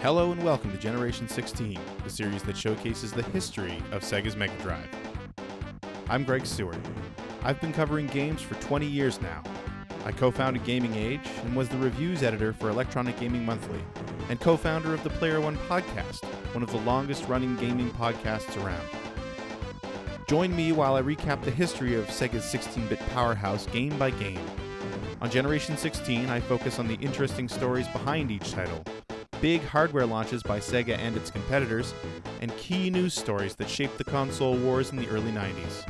Hello and welcome to Generation 16, the series that showcases the history of Sega's Mega Drive. I'm Greg Stewart. I've been covering games for 20 years now. I co-founded Gaming Age and was the reviews editor for Electronic Gaming Monthly and co-founder of the Player One Podcast, one of the longest-running gaming podcasts around. Join me while I recap the history of Sega's 16-bit powerhouse game by game. On Generation 16, I focus on the interesting stories behind each title, big hardware launches by Sega and its competitors, and key news stories that shaped the console wars in the early 90s.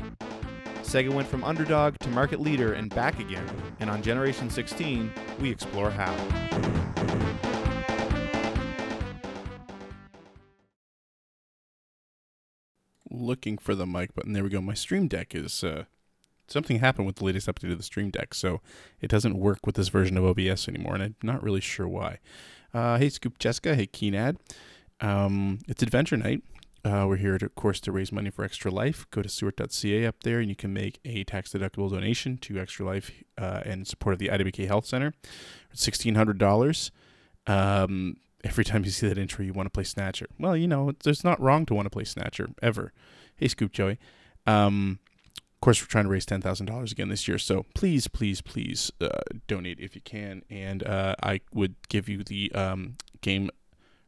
Sega went from underdog to market leader and back again, and on Generation 16, we explore how. Looking for the mic button. There we go. My Stream Deck is... something happened with the latest update of the Stream Deck, so it doesn't work with this version of OBS anymore, and I'm not really sure why. Hey, Scoop Jessica. Hey, Keenad. It's Adventure Night. We're here, of course, to raise money for Extra Life. Go to Stewart.ca up there, and you can make a tax-deductible donation to Extra Life in support of the IWK Health Center. It's $1,600. Every time you see that intro, you want to play Snatcher. Well, you know, it's not wrong to want to play Snatcher, ever. Hey, Scoop Joey. Of course, we're trying to raise $10,000 again this year, so please, please, please donate if you can. And I would give you the game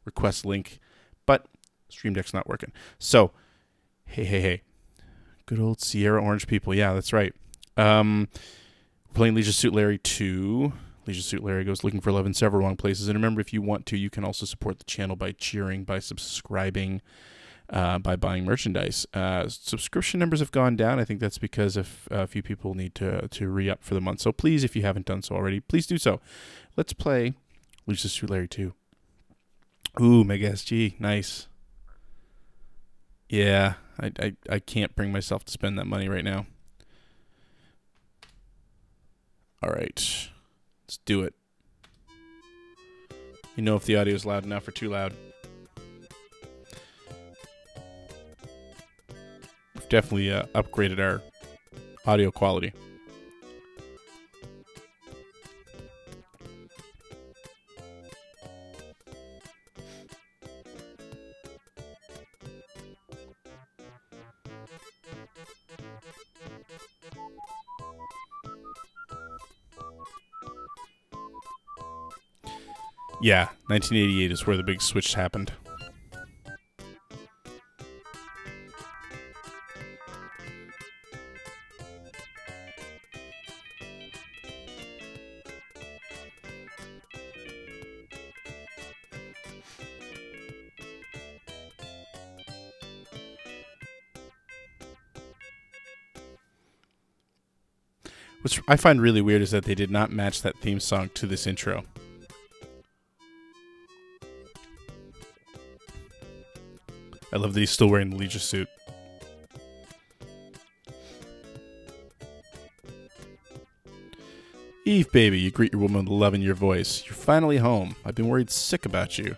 request link, but Stream Deck's not working. So, hey. Good old Sierra Orange people. Yeah, that's right. We're playing Leisure Suit Larry 2. Leisure Suit Larry goes looking for love in several wrong places. And remember, if you want to, you can also support the channel by cheering, by subscribing, by buying merchandise. Subscription numbers have gone down. I think that's because a few people need to re-up for the month. So please, if you haven't done so already, please do so. Let's play Leisure Suit Larry 2. Ooh, Mega SG. Nice. Yeah, I can't bring myself to spend that money right now. All right. Let's do it. You know if the audio is loud enough or too loud. Definitely upgraded our audio quality. Yeah, 1988 is where the big switch happened. Which I find really weird is that they did not match that theme song to this intro. I love that he's still wearing the Leisure suit. Eve, baby, you greet your woman with love in your voice. You're finally home. I've been worried sick about you.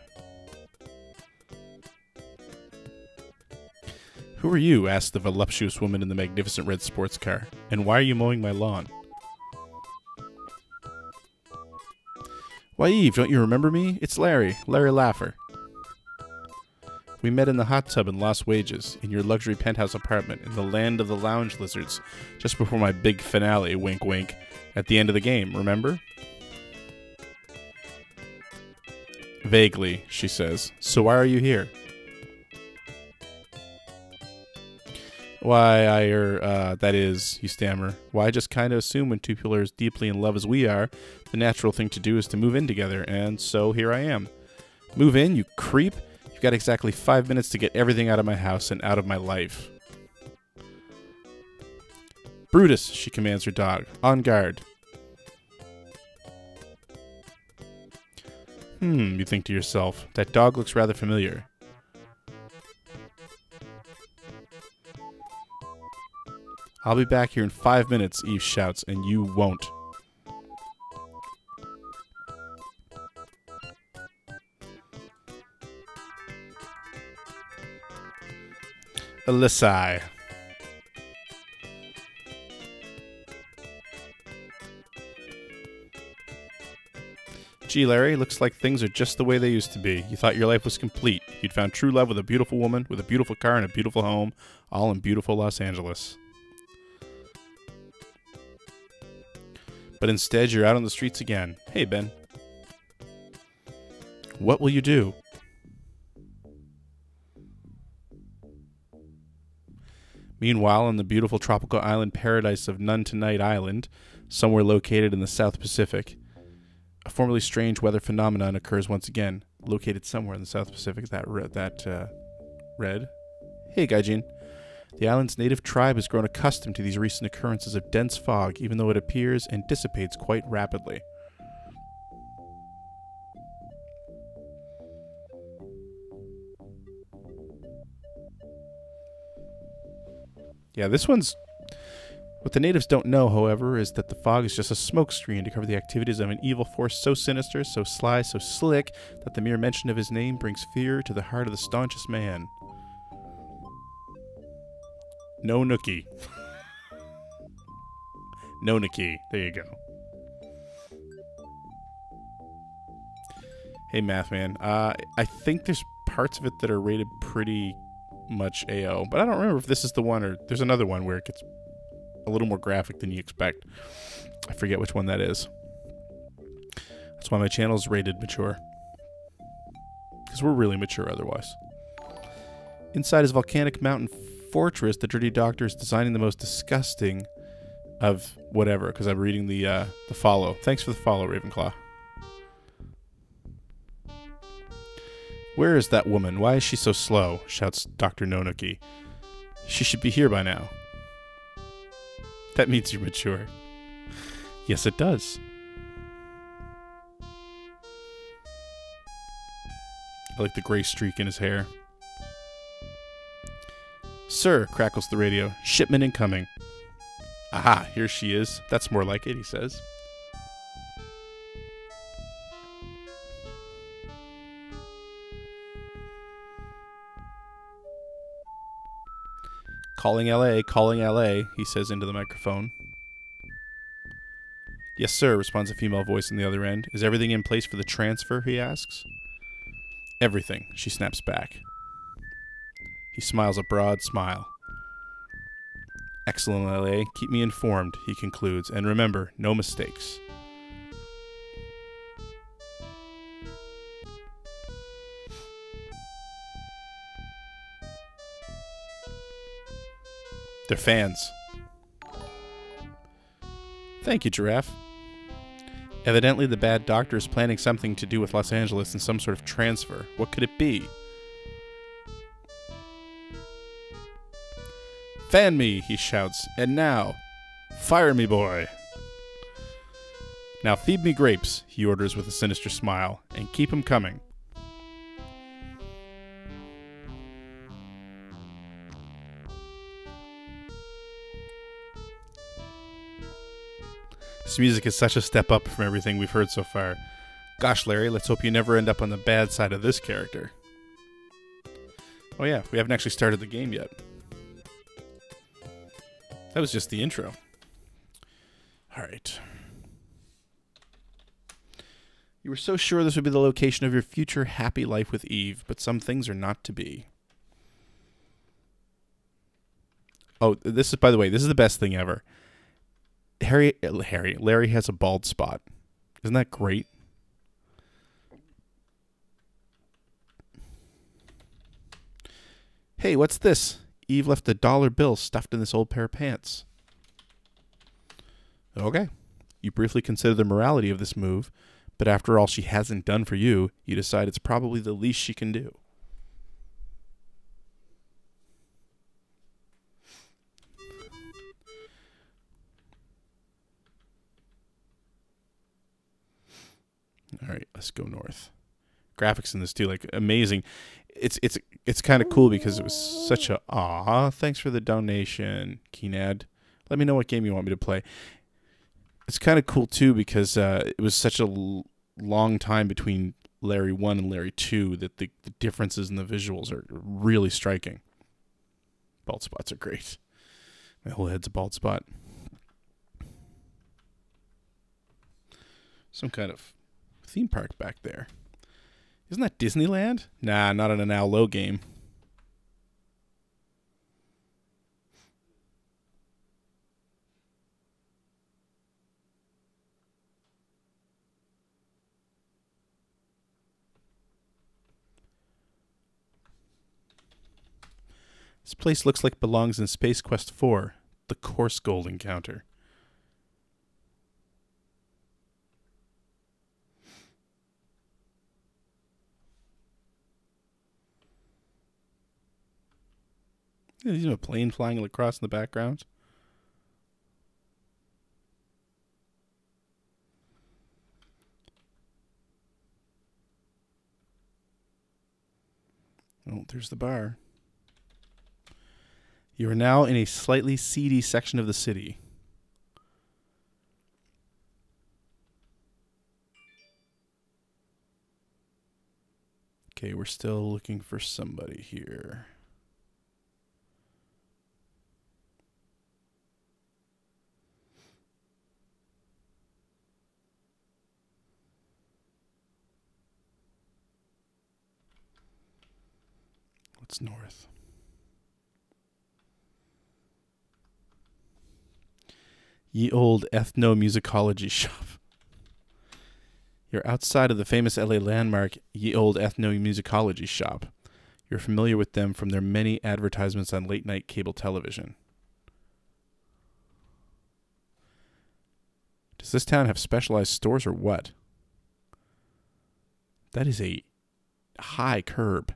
"Who are you?" asked the voluptuous woman in the magnificent red sports car. "And why are you mowing my lawn?" "Why, Eve, don't you remember me? It's Larry, Larry Laffer. We met in the hot tub and lost wages, in your luxury penthouse apartment, in the land of the lounge lizards, just before my big finale, wink wink, at the end of the game, remember?" "Vaguely," she says. "So why are you here?" "Why, that is," you stammer. "Why, I just kind of assume when two people are as deeply in love as we are, the natural thing to do is to move in together, and so here I am." "Move in, you creep? You've got exactly 5 minutes to get everything out of my house and out of my life." "Brutus," she commands her dog. "On guard." "Hmm," you think to yourself. "That dog looks rather familiar." "I'll be back here in 5 minutes," Eve shouts, "and you won't." Alyssa. Gee, Larry, looks like things are just the way they used to be. You thought your life was complete. You'd found true love with a beautiful woman, with a beautiful car and a beautiful home, all in beautiful Los Angeles. But instead, you're out on the streets again. Hey, Ben. What will you do? Meanwhile, on the beautiful tropical island paradise of Nun Tonight Island, somewhere located in the South Pacific, a formerly strange weather phenomenon occurs once again, located somewhere in the South Pacific. That red. Hey, Gaijin. The island's native tribe has grown accustomed to these recent occurrences of dense fog, even though it appears and dissipates quite rapidly. Yeah, this one's... What the natives don't know, however, is that the fog is just a smokescreen to cover the activities of an evil force so sinister, so sly, so slick, that the mere mention of his name brings fear to the heart of the staunchest man. Nonooki. Nonooki. There you go. Hey, Math Man. I think there's parts of it that are rated pretty much AO, but I don't remember if this is the one or there's another one where it gets a little more graphic than you expect. I forget which one that is. That's why my channel is rated mature. Because we're really mature otherwise. Inside his volcanic mountain fortress, the dirty doctor is designing the most disgusting of whatever, because I'm reading the follow. Thanks for the follow, Ravenclaw. Where is that woman? Why is she so slow? Shouts Dr. Nonooki. She should be here by now. That means you're mature. Yes, it does. I like the gray streak in his hair. Sir, crackles the radio. Shipment incoming. Aha, here she is. That's more like it, he says. Calling LA, he says into the microphone. Yes, sir, responds a female voice on the other end. Is everything in place for the transfer, he asks. Everything, she snaps back. He smiles a broad smile. Excellent, LA. Keep me informed, he concludes. And remember, no mistakes. They're fans. Thank you, Giraffe. Evidently, the bad doctor is planning something to do with Los Angeles and some sort of transfer. What could it be? Fan me, he shouts. And now, fire me, boy. Now feed me grapes, he orders with a sinister smile, and keep 'em coming. This music is such a step up from everything we've heard so far. Gosh, Larry, let's hope you never end up on the bad side of this character. Oh yeah, we haven't actually started the game yet. That was just the intro. Alright. You were so sure this would be the location of your future happy life with Eve, but some things are not to be. Oh, this is, by the way, this is the best thing ever. Larry has a bald spot. Isn't that great? Hey, what's this? Eve left a $1 bill stuffed in this old pair of pants. Okay. You briefly consider the morality of this move, but after all she hasn't done for you, you decide it's probably the least she can do. Alright, let's go north. Graphics in this too, like, amazing. It's kind of cool because it was such a... Aw, thanks for the donation, Keenad. Let me know what game you want me to play. It's kind of cool too because it was such a long time between Larry 1 and Larry 2 that the differences in the visuals are really striking. Bald spots are great. My whole head's a bald spot. Some kind of theme park back there. Isn't that Disneyland? Nah, not in an Al Lowe game. This place looks like it belongs in Space Quest 4, the Coarse Gold Encounter. Yeah, there's a plane flying across in the background. Oh, there's the bar. You are now in a slightly seedy section of the city. Okay, we're still looking for somebody here. What's north? Ye Old Ethnomusicology Shop. You're outside of the famous LA landmark Ye Old Ethnomusicology Shop. You're familiar with them from their many advertisements on late-night cable television. Does this town have specialized stores or what? That is a high curb.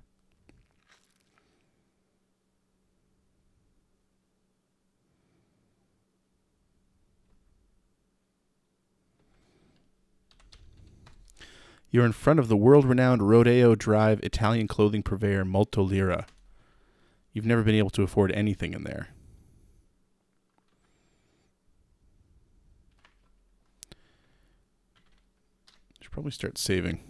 You're in front of the world-renowned Rodeo Drive Italian clothing purveyor Molto Lira. You've never been able to afford anything in there. Should probably start saving.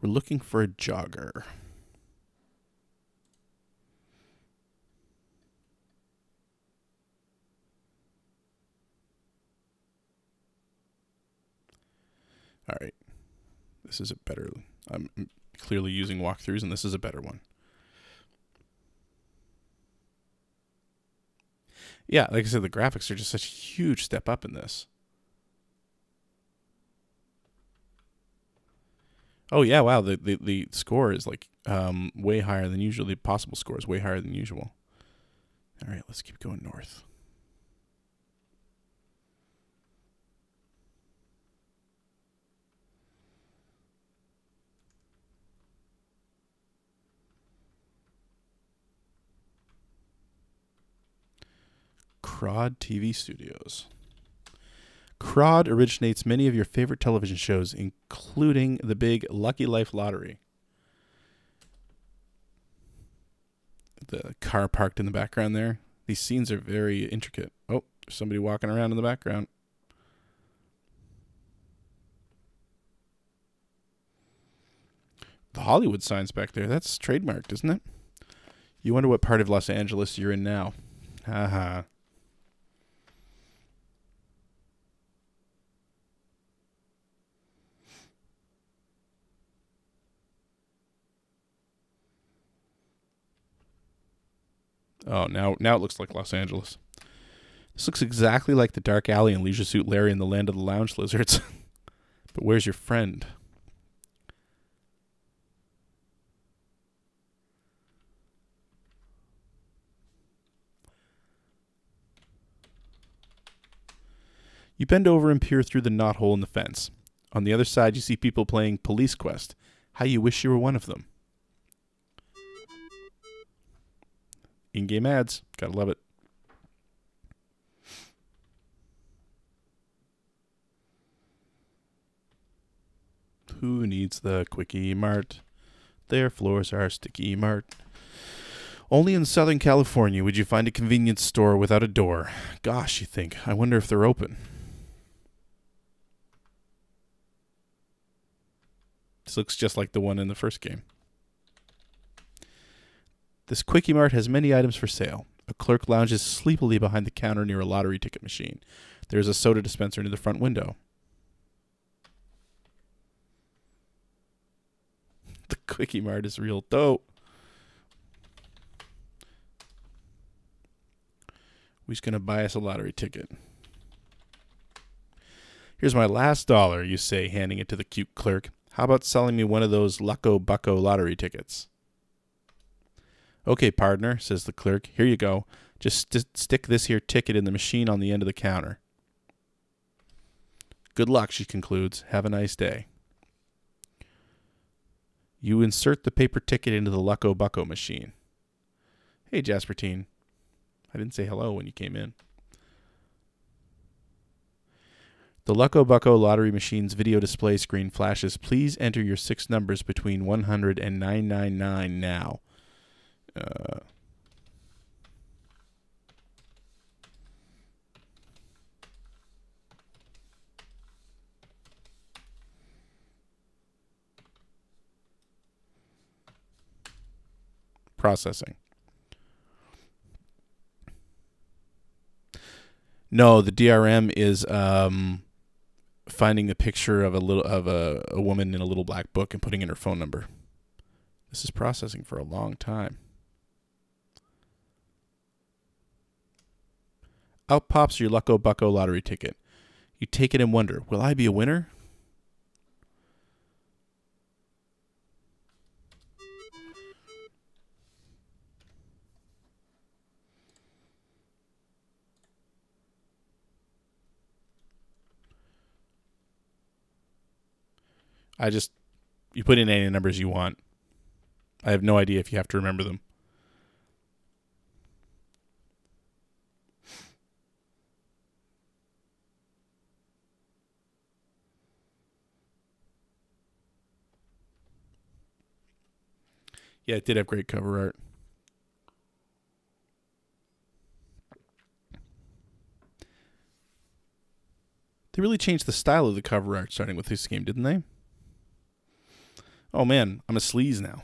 We're looking for a jogger. All right, this is a better, I'm clearly using walkthroughs, and this is a better one. Yeah, like I said, the graphics are just such a huge step up in this. Oh yeah, wow, the score is like way higher than usual. The possible score is way higher than usual. All right, let's keep going north. CROD TV Studios. CROD originates many of your favorite television shows, including the big Lucky Life Lottery. The car parked in the background there. These scenes are very intricate. Oh, there's somebody walking around in the background. The Hollywood signs back there. That's trademarked, isn't it? You wonder what part of Los Angeles you're in now. Haha. Oh, now it looks like Los Angeles. This looks exactly like the dark alley in Leisure Suit Larry in the Land of the Lounge Lizards. But where's your friend? You bend over and peer through the knot hole in the fence. On the other side, you see people playing Police Quest. How you wish you were one of them. In-game ads. Gotta love it. Who needs the Quickie Mart? Their floors are Sticky Mart. Only in Southern California would you find a convenience store without a door. Gosh, you think. I wonder if they're open. This looks just like the one in the first game. This Quickie Mart has many items for sale. A clerk lounges sleepily behind the counter near a lottery ticket machine. There is a soda dispenser near the front window. The Quickie Mart is real dope. We're just going to buy us a lottery ticket. Here's my last dollar, you say, handing it to the cute clerk. How about selling me one of those Lucko Bucko lottery tickets? Okay, partner, says the clerk. Here you go. Just stick this here ticket in the machine on the end of the counter. Good luck, she concludes. Have a nice day. You insert the paper ticket into the Lucko Bucko machine. Hey, Jaspertine. I didn't say hello when you came in. The Lucko Bucko lottery machine's video display screen flashes. Please enter your 6 numbers between 100 and 999 now. Processing. No, the DRM is finding a picture of a woman in a little black book and putting in her phone number. This is processing for a long time. Out pops your Lucko Bucko lottery ticket. You take it and wonder, will I be a winner? You put in any numbers you want. I have no idea if you have to remember them. Yeah, it did have great cover art. They really changed the style of the cover art starting with this game, didn't they? Oh man, I'm a sleaze now.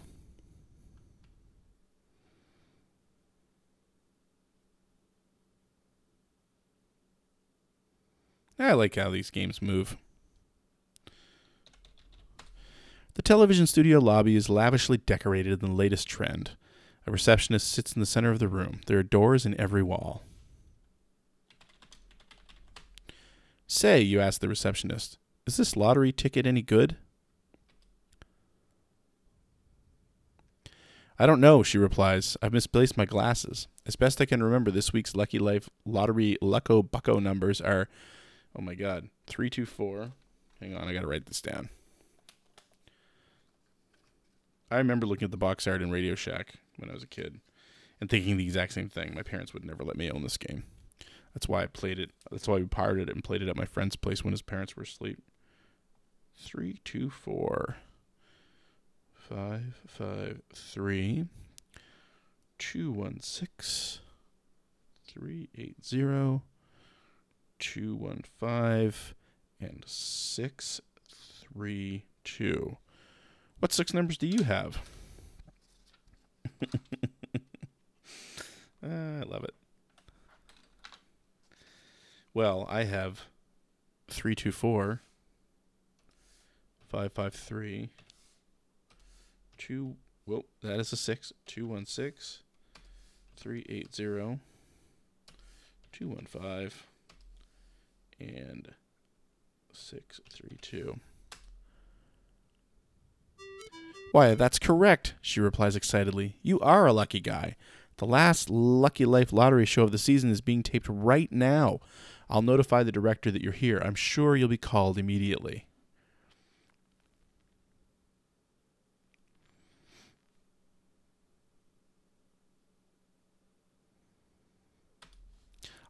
I like how these games move. The television studio lobby is lavishly decorated in the latest trend. A receptionist sits in the center of the room. There are doors in every wall. Say, you ask the receptionist, is this lottery ticket any good? I don't know, she replies. I've misplaced my glasses. As best I can remember, this week's Lucky Life Lottery Lucko Bucko numbers are, oh my god, 324. Hang on, I gotta write this down. I remember looking at the box art in Radio Shack when I was a kid and thinking the exact same thing. My parents would never let me own this game. That's why I played it. That's why we pirated it and played it at my friend's place when his parents were asleep. 324. 5, 5, 3, 2, 1, 6, 3, 8, 0, 2, 1, 5, and 6, 3, 2. What 6 numbers do you have? I love it. Well, I have 3, 2, 4, 5, 5, 3. 2, well, that is a 6. 2, 1, 6. 3, 8, 0. 2, 1, 5. And 6, 3, 2. Why, that's correct, she replies excitedly. You are a lucky guy. The last Lucky Life Lottery show of the season is being taped right now. I'll notify the director that you're here. I'm sure you'll be called immediately.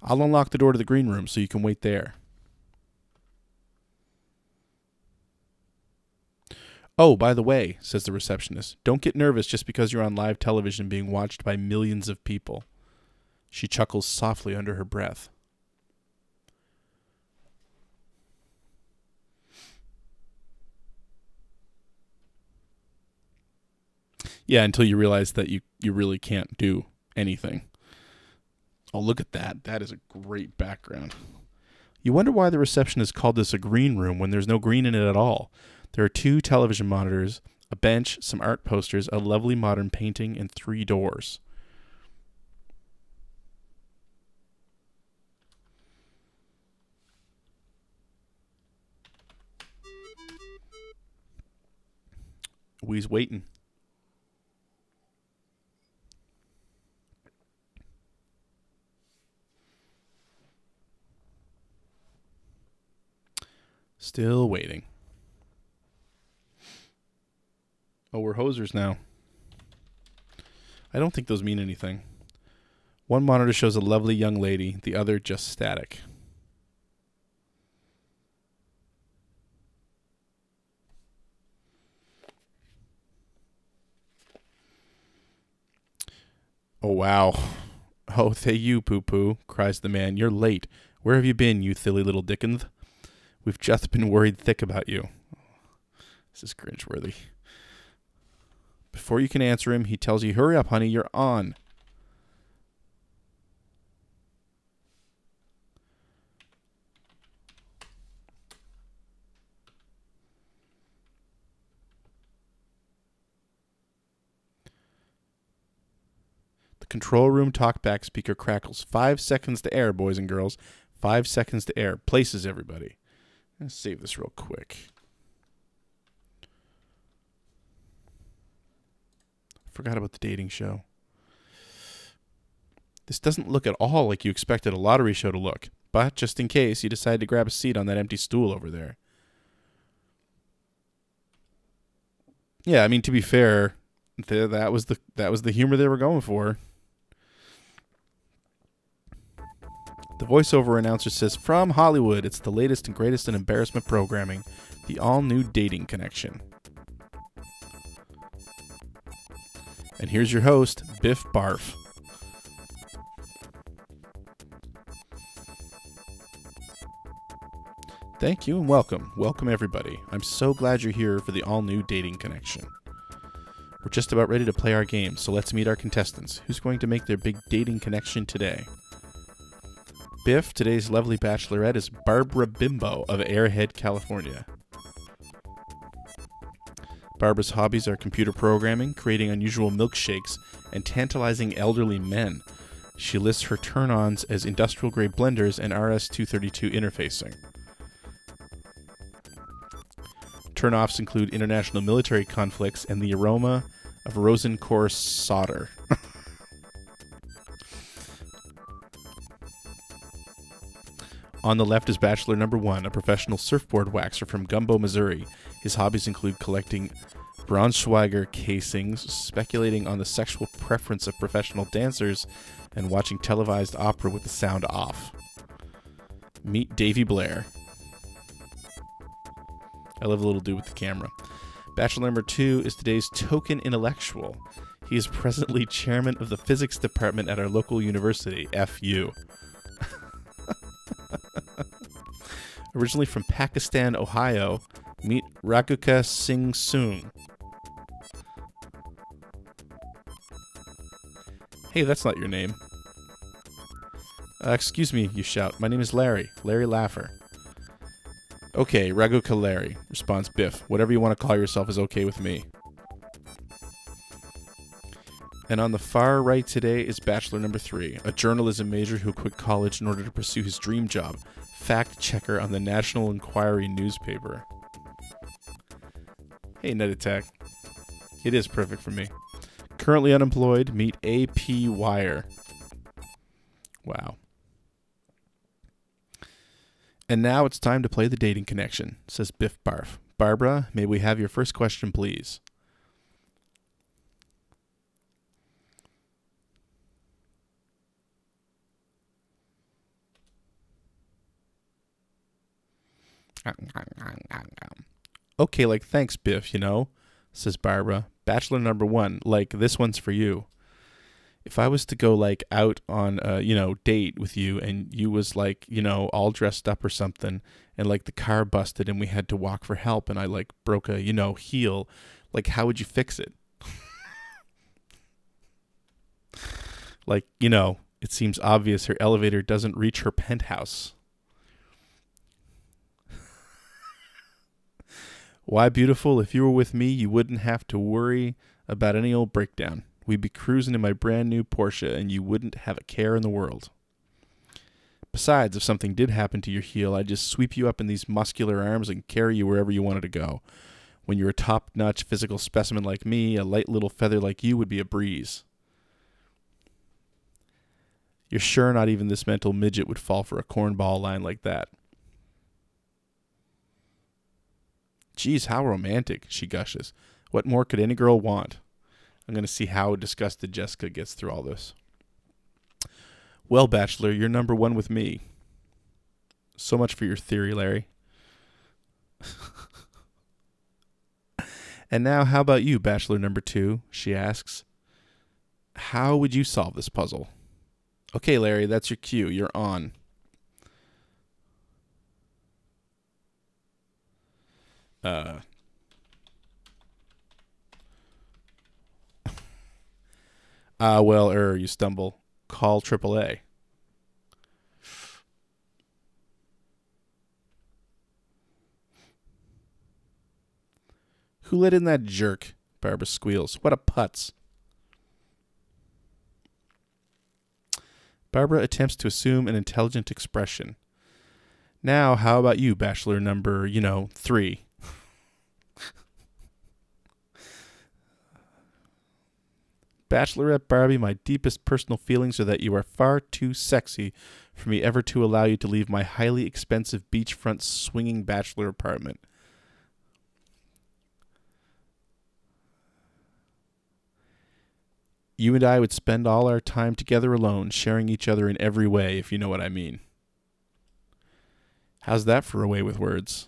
I'll unlock the door to the green room so you can wait there. Oh, by the way, says the receptionist, don't get nervous just because you're on live television being watched by millions of people. She chuckles softly under her breath. Yeah, until you realize that you really can't do anything. Oh, look at that. That is a great background. You wonder why the receptionist called this a green room when there's no green in it at all. There are 2 television monitors, a bench, some art posters, a lovely modern painting, and 3 doors. We's waiting. Still waiting. Oh, we're hosers now. I don't think those mean anything. One monitor shows a lovely young lady, the other just static. Oh, wow. Oh, hey you, poo-poo, cries the man. You're late. Where have you been, you silly little dickens? We've just been worried thick about you. This is cringeworthy. Before you can answer him, he tells you, hurry up, honey, you're on. The control room talkback speaker crackles. 5 seconds to air, boys and girls. 5 seconds to air. Places, everybody. Let's save this real quick. I forgot about the dating show. This doesn't look at all like you expected a lottery show to look, but just in case, you decide to grab a seat on that empty stool over there. Yeah, I mean, to be fair, that was the humor they were going for. The voiceover announcer says, from Hollywood, it's the latest and greatest in embarrassment programming, the all-new Dating Connection. And here's your host, Biff Barf. Thank you and welcome. Welcome, everybody. I'm so glad you're here for the all-new Dating Connection. We're just about ready to play our game, so let's meet our contestants. Who's going to make their big dating connection today? Biff, today's lovely bachelorette is Barbara Bimbo of Airhead, California. Barbara's hobbies are computer programming, creating unusual milkshakes, and tantalizing elderly men. She lists her turn-ons as industrial-grade blenders and RS-232 interfacing. Turn-offs include international military conflicts and the aroma of Rosencore solder. On the left is Bachelor Number 1, a professional surfboard waxer from Gumbo, Missouri. His hobbies include collecting Braunschweiger casings, speculating on the sexual preference of professional dancers, and watching televised opera with the sound off. Meet Davy Blair. I love the little dude with the camera. Bachelor Number 2 is today's token intellectual. He is presently chairman of the physics department at our local university, FU. Originally from Pakistan, Ohio, meet Raguka Singh Soong. Hey, that's not your name. Excuse me, you shout. My name is Larry. Larry Laffer. Okay, Raguka Larry, responds Biff. Whatever you want to call yourself is okay with me. And on the far right today is Bachelor Number 3, a journalism major who quit college in order to pursue his dream job, fact checker on the National Enquiry newspaper. Hey, Net Attack. It is perfect for me. Currently unemployed, meet AP Wire. Wow. And now it's time to play the dating connection, says Biff Barf. Barbara, may we have your first question, please? Okay, like, thanks, Biff, you know, says Barbara. Bachelor Number 1, like, this one's for you. If I was to go, like, out on a, you know, date with you and you was, like, you know, all dressed up or something and, like, the car busted and we had to walk for help and I, like, broke a, you know, heel, like, how would you fix it? Like, you know, It seems obvious her elevator doesn't reach her penthouse. Why, beautiful, if you were with me, you wouldn't have to worry about any old breakdown. We'd be cruising in my brand new Porsche, and you wouldn't have a care in the world. Besides, if something did happen to your heel, I'd just sweep you up in these muscular arms and carry you wherever you wanted to go. When you're a top-notch physical specimen like me, a light little feather like you would be a breeze. You're sure not even this mental midget would fall for a cornball line like that. Geez, how romantic, she gushes. What more could any girl want? I'm going to see how disgusted Jessica gets through all this. Well, Bachelor, you're number one with me. So much for your theory, Larry. And now, how about you, Bachelor number two? She asks. How would you solve this puzzle? Okay, Larry, that's your cue. You're on. Well, you stumble. Call AAA. Who let in that jerk? Barbara squeals. What a putz. Barbara attempts to assume an intelligent expression. Now, how about you, Bachelor number, three? Bachelorette Barbie, my deepest personal feelings are that you are far too sexy for me ever to allow you to leave my highly expensive beachfront swinging bachelor apartment. You and I would spend all our time together alone, sharing each other in every way, if you know what I mean. How's that for a way with words?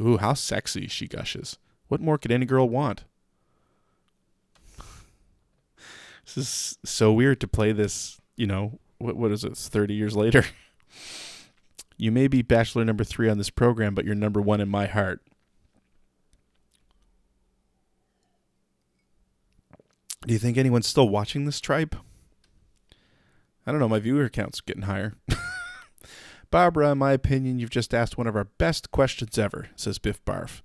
Ooh, how sexy, she gushes. What more could any girl want? This is so weird to play this, what is it, it's 30 years later. You may be Bachelor number three on this program, but you're number one in my heart. Do you think anyone's still watching this tribe? I don't know, my viewer count's getting higher. Barbara, in my opinion, you've just asked one of our best questions ever, says Biff Barf.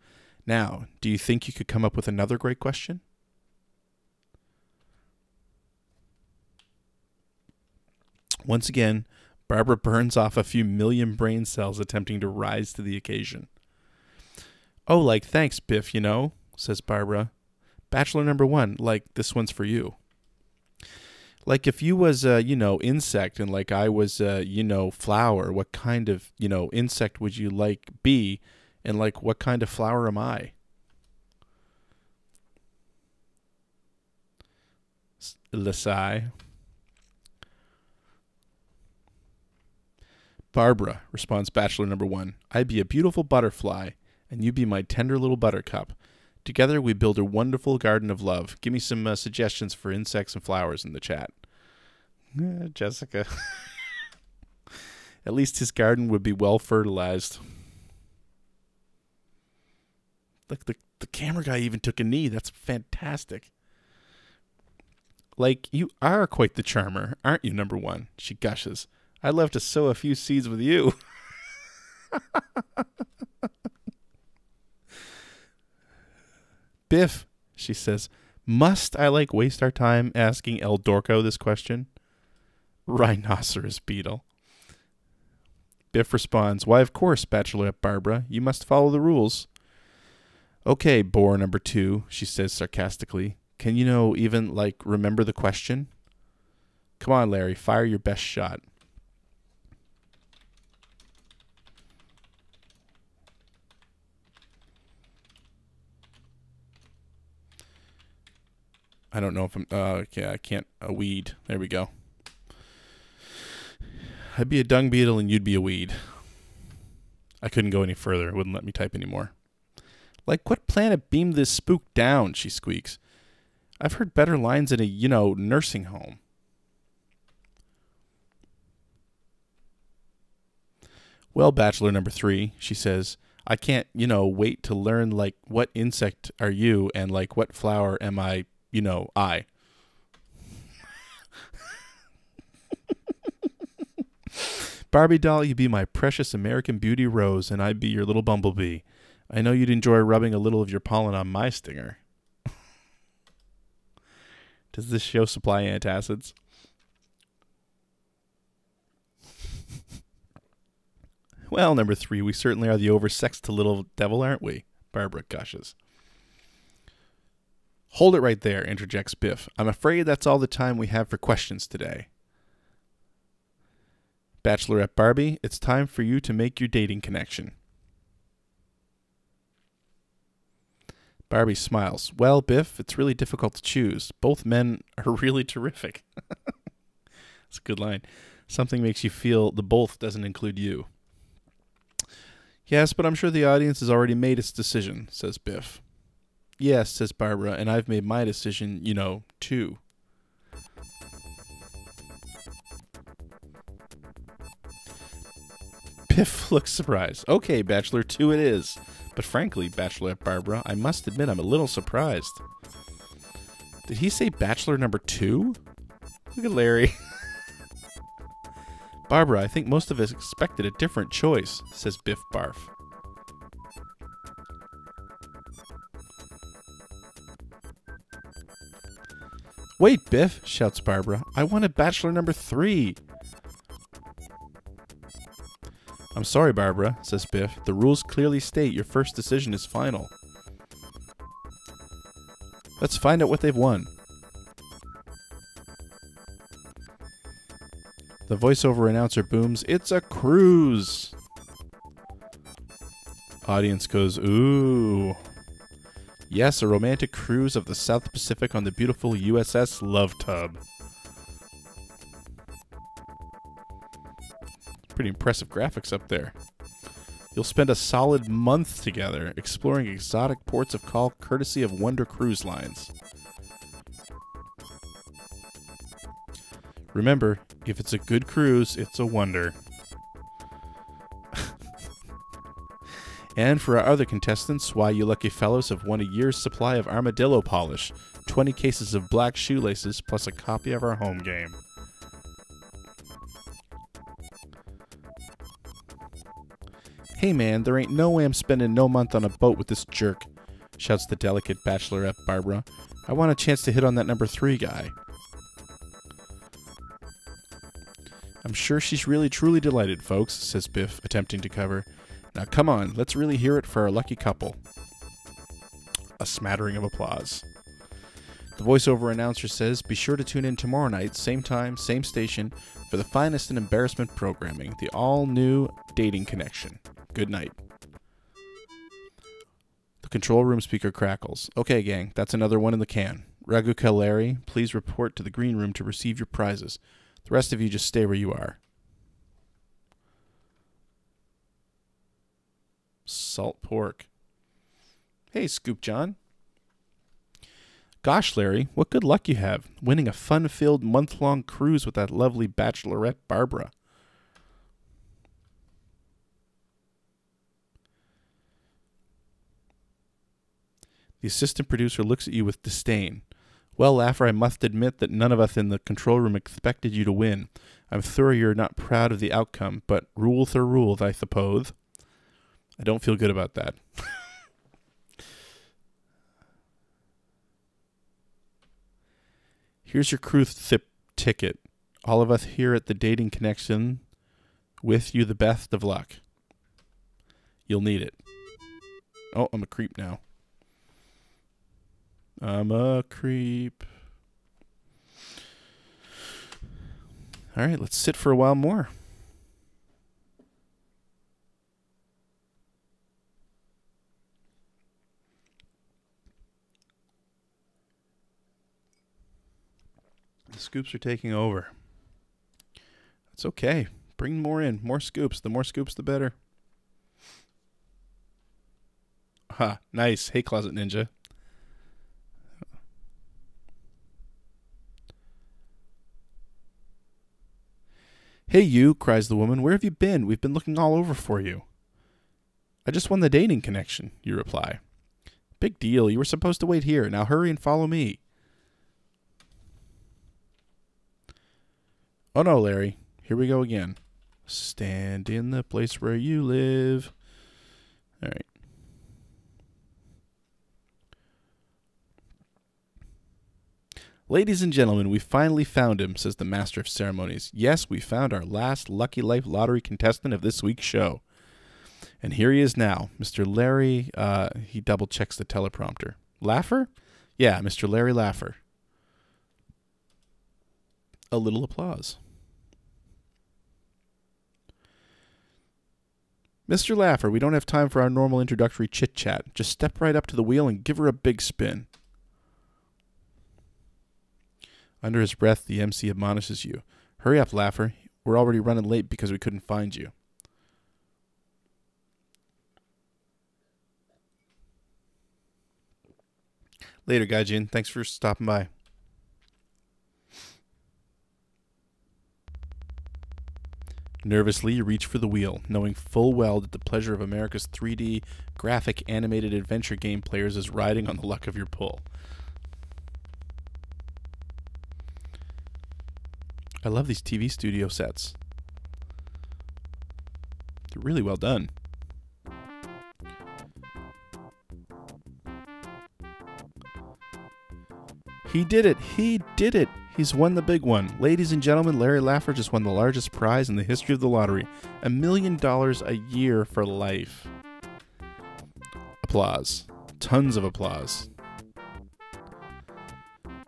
Now, do you think you could come up with another great question? Once again, Barbara burns off a few million brain cells attempting to rise to the occasion. Oh, like, thanks, Biff, says Barbara. Bachelor number one, like, this one's for you. Like, if you was, insect and, like, I was, flower, what kind of, insect would you, like, be? And, like, what kind of flower am I? Lesai. Barbara, responds Bachelor number one, I'd be a beautiful butterfly, and you'd be my tender little buttercup. Together we build a wonderful garden of love. Give me some suggestions for insects and flowers in the chat. Jessica. At least his garden would be well fertilized. Like the camera guy even took a knee. That's fantastic. Like, you are quite the charmer, aren't you, number one? She gushes. I'd love to sow a few seeds with you. Biff, she says, must I, like, waste our time asking El Dorco this question? Rhinoceros beetle. Biff responds, why, of course, Bachelorette Barbara. You must follow the rules. Okay, bore number two, she says sarcastically. Can you even, like, remember the question? Come on, Larry, fire your best shot. I don't know if I'm, okay, I can't, a weed. There we go. I'd be a dung beetle and you'd be a weed. I couldn't go any further. It wouldn't let me type anymore. Like, what planet beamed this spook down, she squeaks. I've heard better lines in a, nursing home. Well, Bachelor number three, she says, I can't, wait to learn, like, what insect are you and, like, what flower am I? Barbie doll, you be my precious American beauty rose, and I be your little bumblebee. I know you'd enjoy rubbing a little of your pollen on my stinger. Does this show supply antacids? Well, number three, we certainly are the oversexed little devil, aren't we? Barbara gushes. Hold it right there, interjects Biff. I'm afraid that's all the time we have for questions today. Bachelorette Barbie, it's time for you to make your dating connection. Barbie smiles. Well, Biff, it's really difficult to choose. Both men are really terrific. That's a good line. Something makes you feel the both doesn't include you. Yes, but I'm sure the audience has already made its decision, says Biff. Yes, says Barbara, and I've made my decision, you know, too. Biff looks surprised. Okay, Bachelor 2 it is. But frankly, Bachelorette Barbara, I must admit I'm a little surprised. Did he say Bachelor number 2? Look at Larry. Barbara, I think most of us expected a different choice, says Biff Barf. Wait, Biff, shouts Barbara. I wanted Bachelor number 3. I'm sorry, Barbara, says Biff. The rules clearly state your first decision is final. Let's find out what they've won. The voiceover announcer booms, it's a cruise! Audience goes, ooh. Yes, a romantic cruise of the South Pacific on the beautiful USS Love Tub. Pretty impressive graphics up there. You'll spend a solid month together exploring exotic ports of call courtesy of Wonder Cruise Lines. Remember, if it's a good cruise, it's a wonder. And for our other contestants, why, you lucky fellows have won a year's supply of armadillo polish, 20 cases of black shoelaces, plus a copy of our home game. Hey man, there ain't no way I'm spending no month on a boat with this jerk, shouts the delicate Bachelorette Barbara. I want a chance to hit on that number 3 guy. I'm sure she's really truly delighted, folks, says Biff, attempting to cover. Now come on, let's really hear it for our lucky couple. A smattering of applause. The voiceover announcer says, be sure to tune in tomorrow night, same time, same station, for the finest in embarrassment programming, the all-new Dating Connection. Good night. The control room speaker crackles. Okay, gang, that's another one in the can. Ragu Kaleri, please report to the green room to receive your prizes. The rest of you just stay where you are. Salt pork. Hey, Scoop John. Gosh, Larry, what good luck you have, winning a fun-filled month-long cruise with that lovely Bachelorette Barbara. The assistant producer looks at you with disdain. Well, Laffer, I must admit that none of us in the control room expected you to win. I'm sure you're not proud of the outcome, but ruleth are ruled, I suppose. I don't feel good about that. Here's your cruise ticket. All of us here at the Dating Connection wish you the best of luck. You'll need it. Oh, I'm a creep now. I'm a creep. All right, let's sit for a while more. The scoops are taking over. That's okay. Bring more in. More scoops. The more scoops, the better. Ha, nice. Hey, Closet Ninja. Hey, you, cries the woman. Where have you been? We've been looking all over for you. I just won the Dating Connection, you reply. Big deal. You were supposed to wait here. Now hurry and follow me. Oh no, Larry. Here we go again. Stand in the place where you live. All right. Ladies and gentlemen, we finally found him, says the master of ceremonies. Yes, we found our last Lucky Life Lottery contestant of this week's show. And here he is now, Mr. Larry. He double checks the teleprompter. Laffer? Yeah, Mr. Larry Laffer. A little applause. Mr. Laffer, we don't have time for our normal introductory chit-chat. Just step right up to the wheel and give her a big spin. Under his breath, the MC admonishes you. Hurry up, Laffer. We're already running late because we couldn't find you. Later, Gaijin. Thanks for stopping by. Nervously, you reach for the wheel, knowing full well that the pleasure of America's 3D graphic animated adventure game players is riding on the luck of your pull. I love these TV studio sets. They're really well done. He did it! He did it! He's won the big one. Ladies and gentlemen, Larry Laffer just won the largest prize in the history of the lottery. $1 million a year for life. Applause. Tons of applause.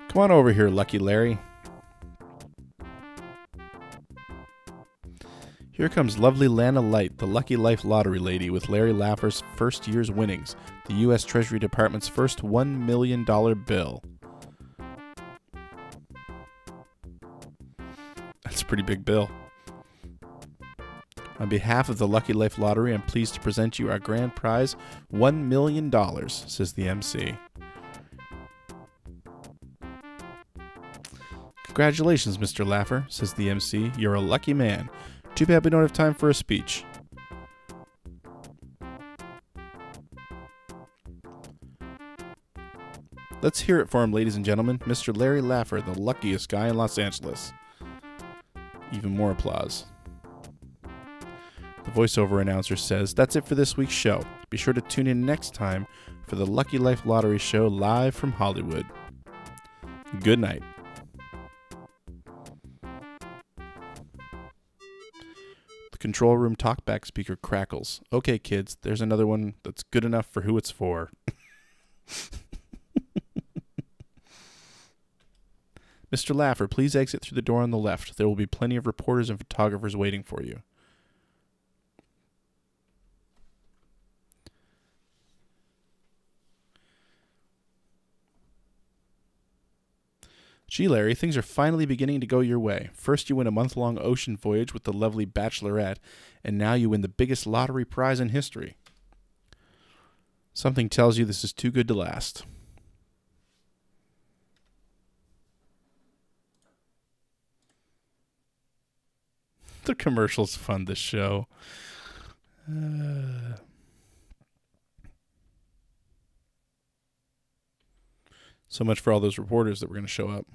Come on over here, Lucky Larry. Here comes lovely Lana Light, the Lucky Life Lottery lady, with Larry Laffer's first year's winnings, the U.S. Treasury Department's first $1 million bill. That's a pretty big bill. On behalf of the Lucky Life Lottery, I'm pleased to present you our grand prize, $1 million, says the MC. Congratulations, Mr. Laffer, says the MC. You're a lucky man. Too bad we don't have time for a speech. Let's hear it for him, ladies and gentlemen. Mr. Larry Laffer, the luckiest guy in Los Angeles. Even more applause. The voiceover announcer says, that's it for this week's show. Be sure to tune in next time for the Lucky Life Lottery show live from Hollywood. Good night. Control room talkback speaker crackles. Okay, kids, there's another one that's good enough for who it's for. Mr. Laffer, please exit through the door on the left. There will be plenty of reporters and photographers waiting for you. Gee, Larry, things are finally beginning to go your way. First you win a month-long ocean voyage with the lovely Bachelorette, and now you win the biggest lottery prize in history. Something tells you this is too good to last. The commercials fund this show. So much for all those reporters that were going to show up.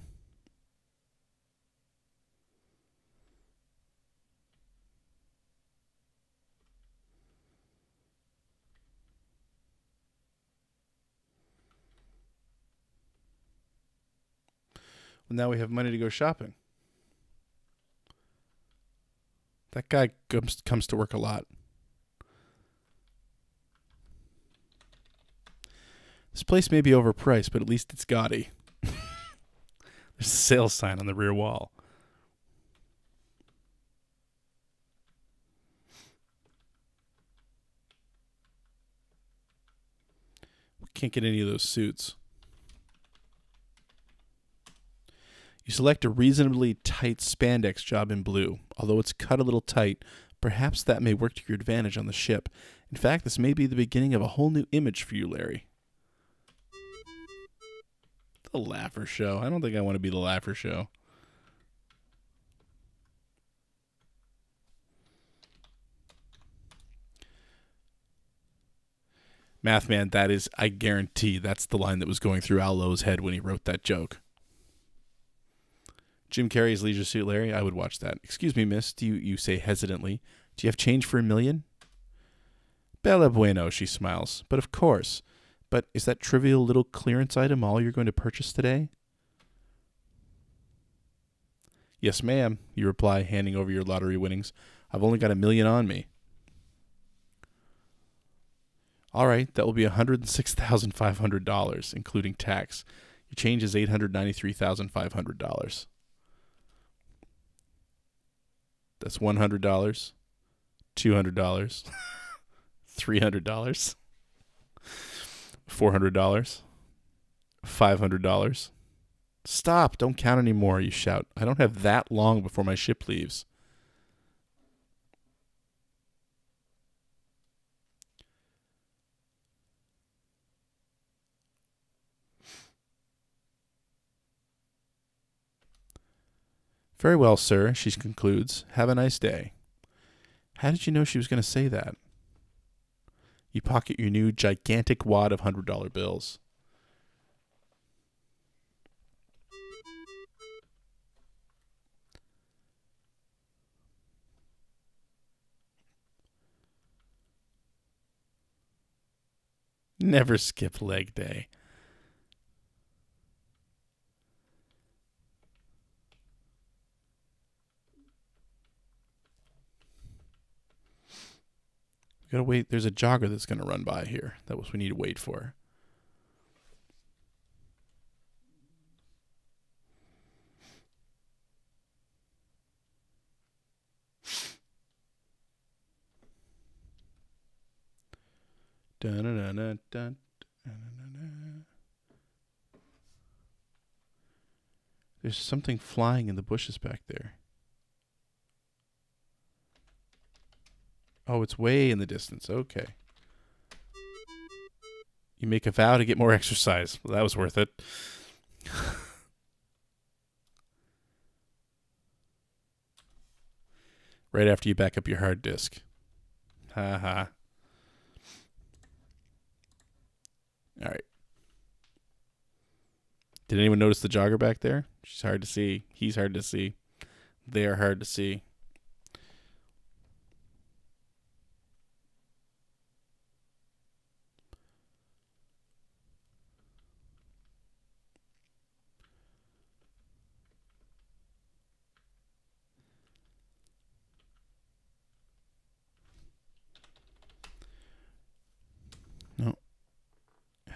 Well, now we have money to go shopping. That guy comes to work a lot. This place may be overpriced, but at least it's gaudy. There's a sales sign on the rear wall. We can't get any of those suits. You select a reasonably tight spandex job in blue. Although it's cut a little tight, perhaps that may work to your advantage on the ship. In fact, this may be the beginning of a whole new image for you, Larry. The Laffer Show. I don't think I want to be the Laffer Show. Mathman, that is, I guarantee, that's the line that was going through Al Lowe's head when he wrote that joke. Jim Carrey's Leisure Suit Larry, I would watch that. Excuse me, miss, do you say hesitantly, do you have change for $1 million? Bella bueno, she smiles. But of course. But is that trivial little clearance item all you're going to purchase today? Yes, ma'am, you reply, handing over your lottery winnings. I've only got $1 million on me. All right, that will be $106,500, including tax. Your change is $893,500. That's $100, $200, $300, $400, $500. Stop, don't count anymore, you shout. I don't have that long before my ship leaves. Very well, sir, she concludes. Have a nice day. How did you know she was going to say that? You pocket your new gigantic wad of $100 bills. Never skip leg day. Gotta wait. There's a jogger that's gonna run by here. That was we need to wait for. Dun dun dun dun dun dun dun. There's something flying in the bushes back there. Oh, it's way in the distance. Okay. You make a vow to get more exercise. Well, that was worth it. Right after you back up your hard disk. Ha ha. All right. Did anyone notice the jogger back there? She's hard to see. He's hard to see. They are hard to see.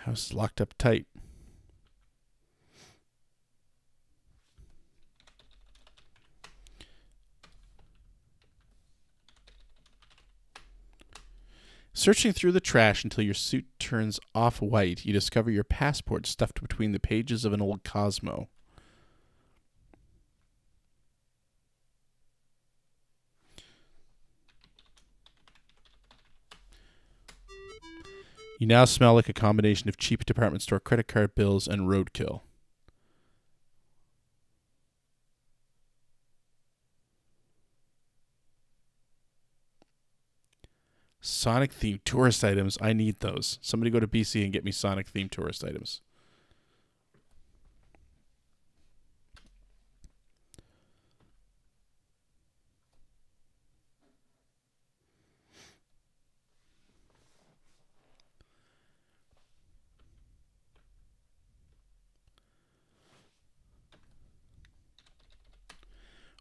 House is locked up tight. Searching through the trash until your suit turns off white, you discover your passport stuffed between the pages of an old Cosmo. You now smell like a combination of cheap department store credit card bills and roadkill. Sonic-themed tourist items. I need those. Somebody go to BC and get me Sonic-themed tourist items.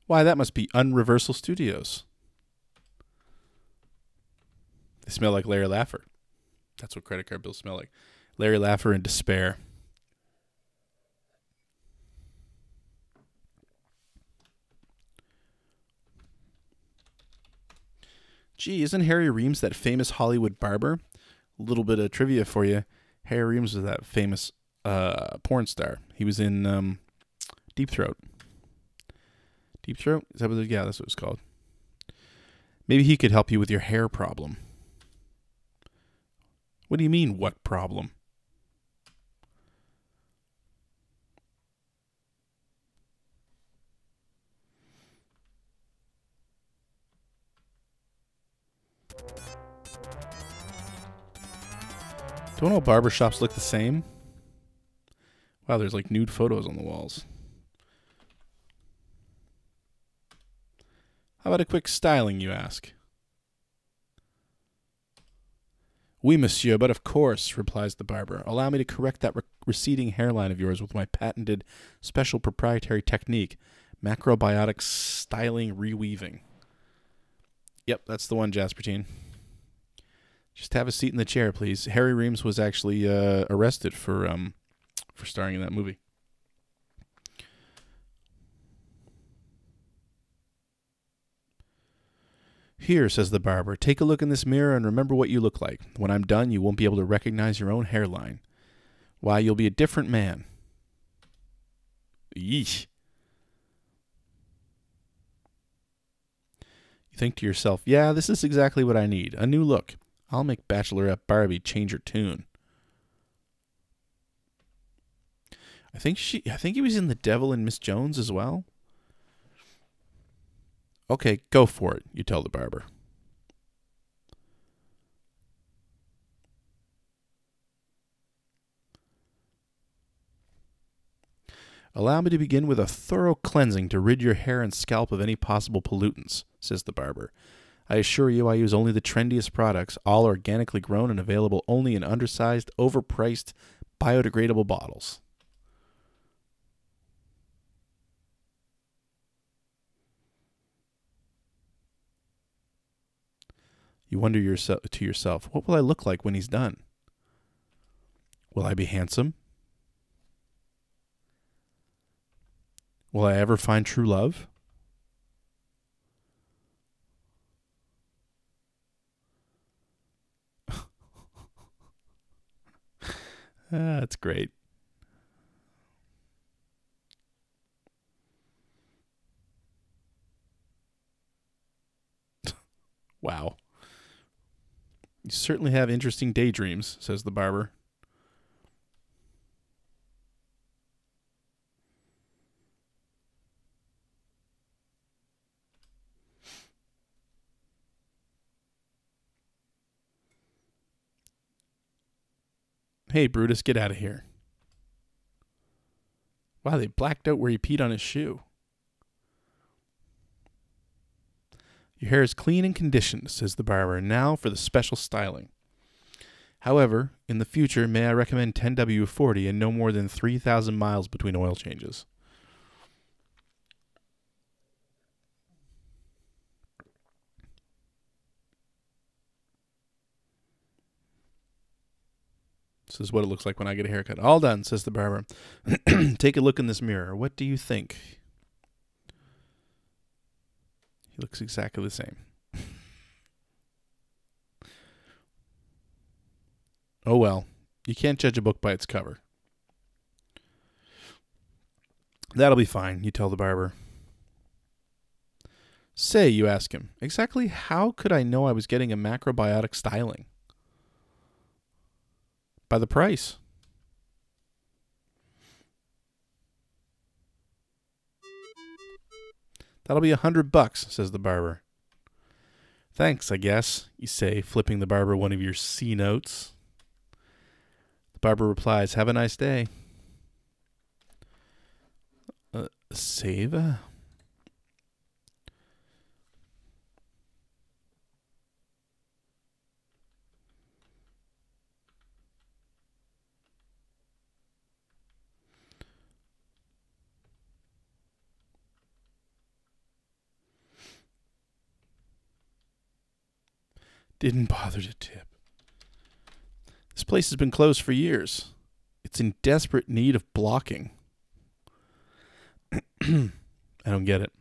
Why, that must be Unreversal Studios. They smell like Larry Laffer. That's what credit card bills smell like. Larry Laffer in despair. Gee, isn't Harry Reams that famous Hollywood barber? A little bit of trivia for you. Harry Reams was that famous porn star. He was in Deep Throat. Deep Throat? Is that what it, yeah, that's what it's called. Maybe he could help you with your hair problem. What do you mean, what problem? Don't all barbershops look the same? Wow, there's like nude photos on the walls. How about a quick styling, you ask? Oui, monsieur, but of course, replies the barber. Allow me to correct that receding hairline of yours with my patented special proprietary technique, macrobiotic styling reweaving. Yep, that's the one, Jaspertine. Just have a seat in the chair, please. Harry Reams was actually arrested for starring in that movie. Here, says the barber, take a look in this mirror and remember what you look like. When I'm done, you won't be able to recognize your own hairline. Why, you'll be a different man. Yeesh. You think to yourself, yeah, this is exactly what I need. A new look. I'll make Bachelorette Barbie change her tune. I think he was in The Devil and Miss Jones as well. Okay, go for it, you tell the barber. Allow me to begin with a thorough cleansing to rid your hair and scalp of any possible pollutants, says the barber. I assure you I use only the trendiest products, all organically grown and available only in undersized, overpriced, biodegradable bottles. You wonder to yourself, what will I look like when he's done? Will I be handsome? Will I ever find true love? That's great. Wow. You certainly have interesting daydreams, says the barber. Hey, Brutus, get out of here. Wow, they blacked out where he peed on his shoe. Your hair is clean and conditioned, says the barber. Now for the special styling. However, in the future, may I recommend 10W40 and no more than 3,000 miles between oil changes. This is what it looks like when I get a haircut. All done, says the barber. Take a look in this mirror. What do you think? He looks exactly the same. Oh well, you can't judge a book by its cover. That'll be fine, you tell the barber. Say, you ask him, exactly how could I know I was getting a macrobiotic styling? By the price. That'll be $100, says the barber. Thanks, I guess, you say, flipping the barber one of your C notes. The barber replies, have a nice day. Save? Didn't bother to tip. This place has been closed for years. It's in desperate need of blocking. I don't get it.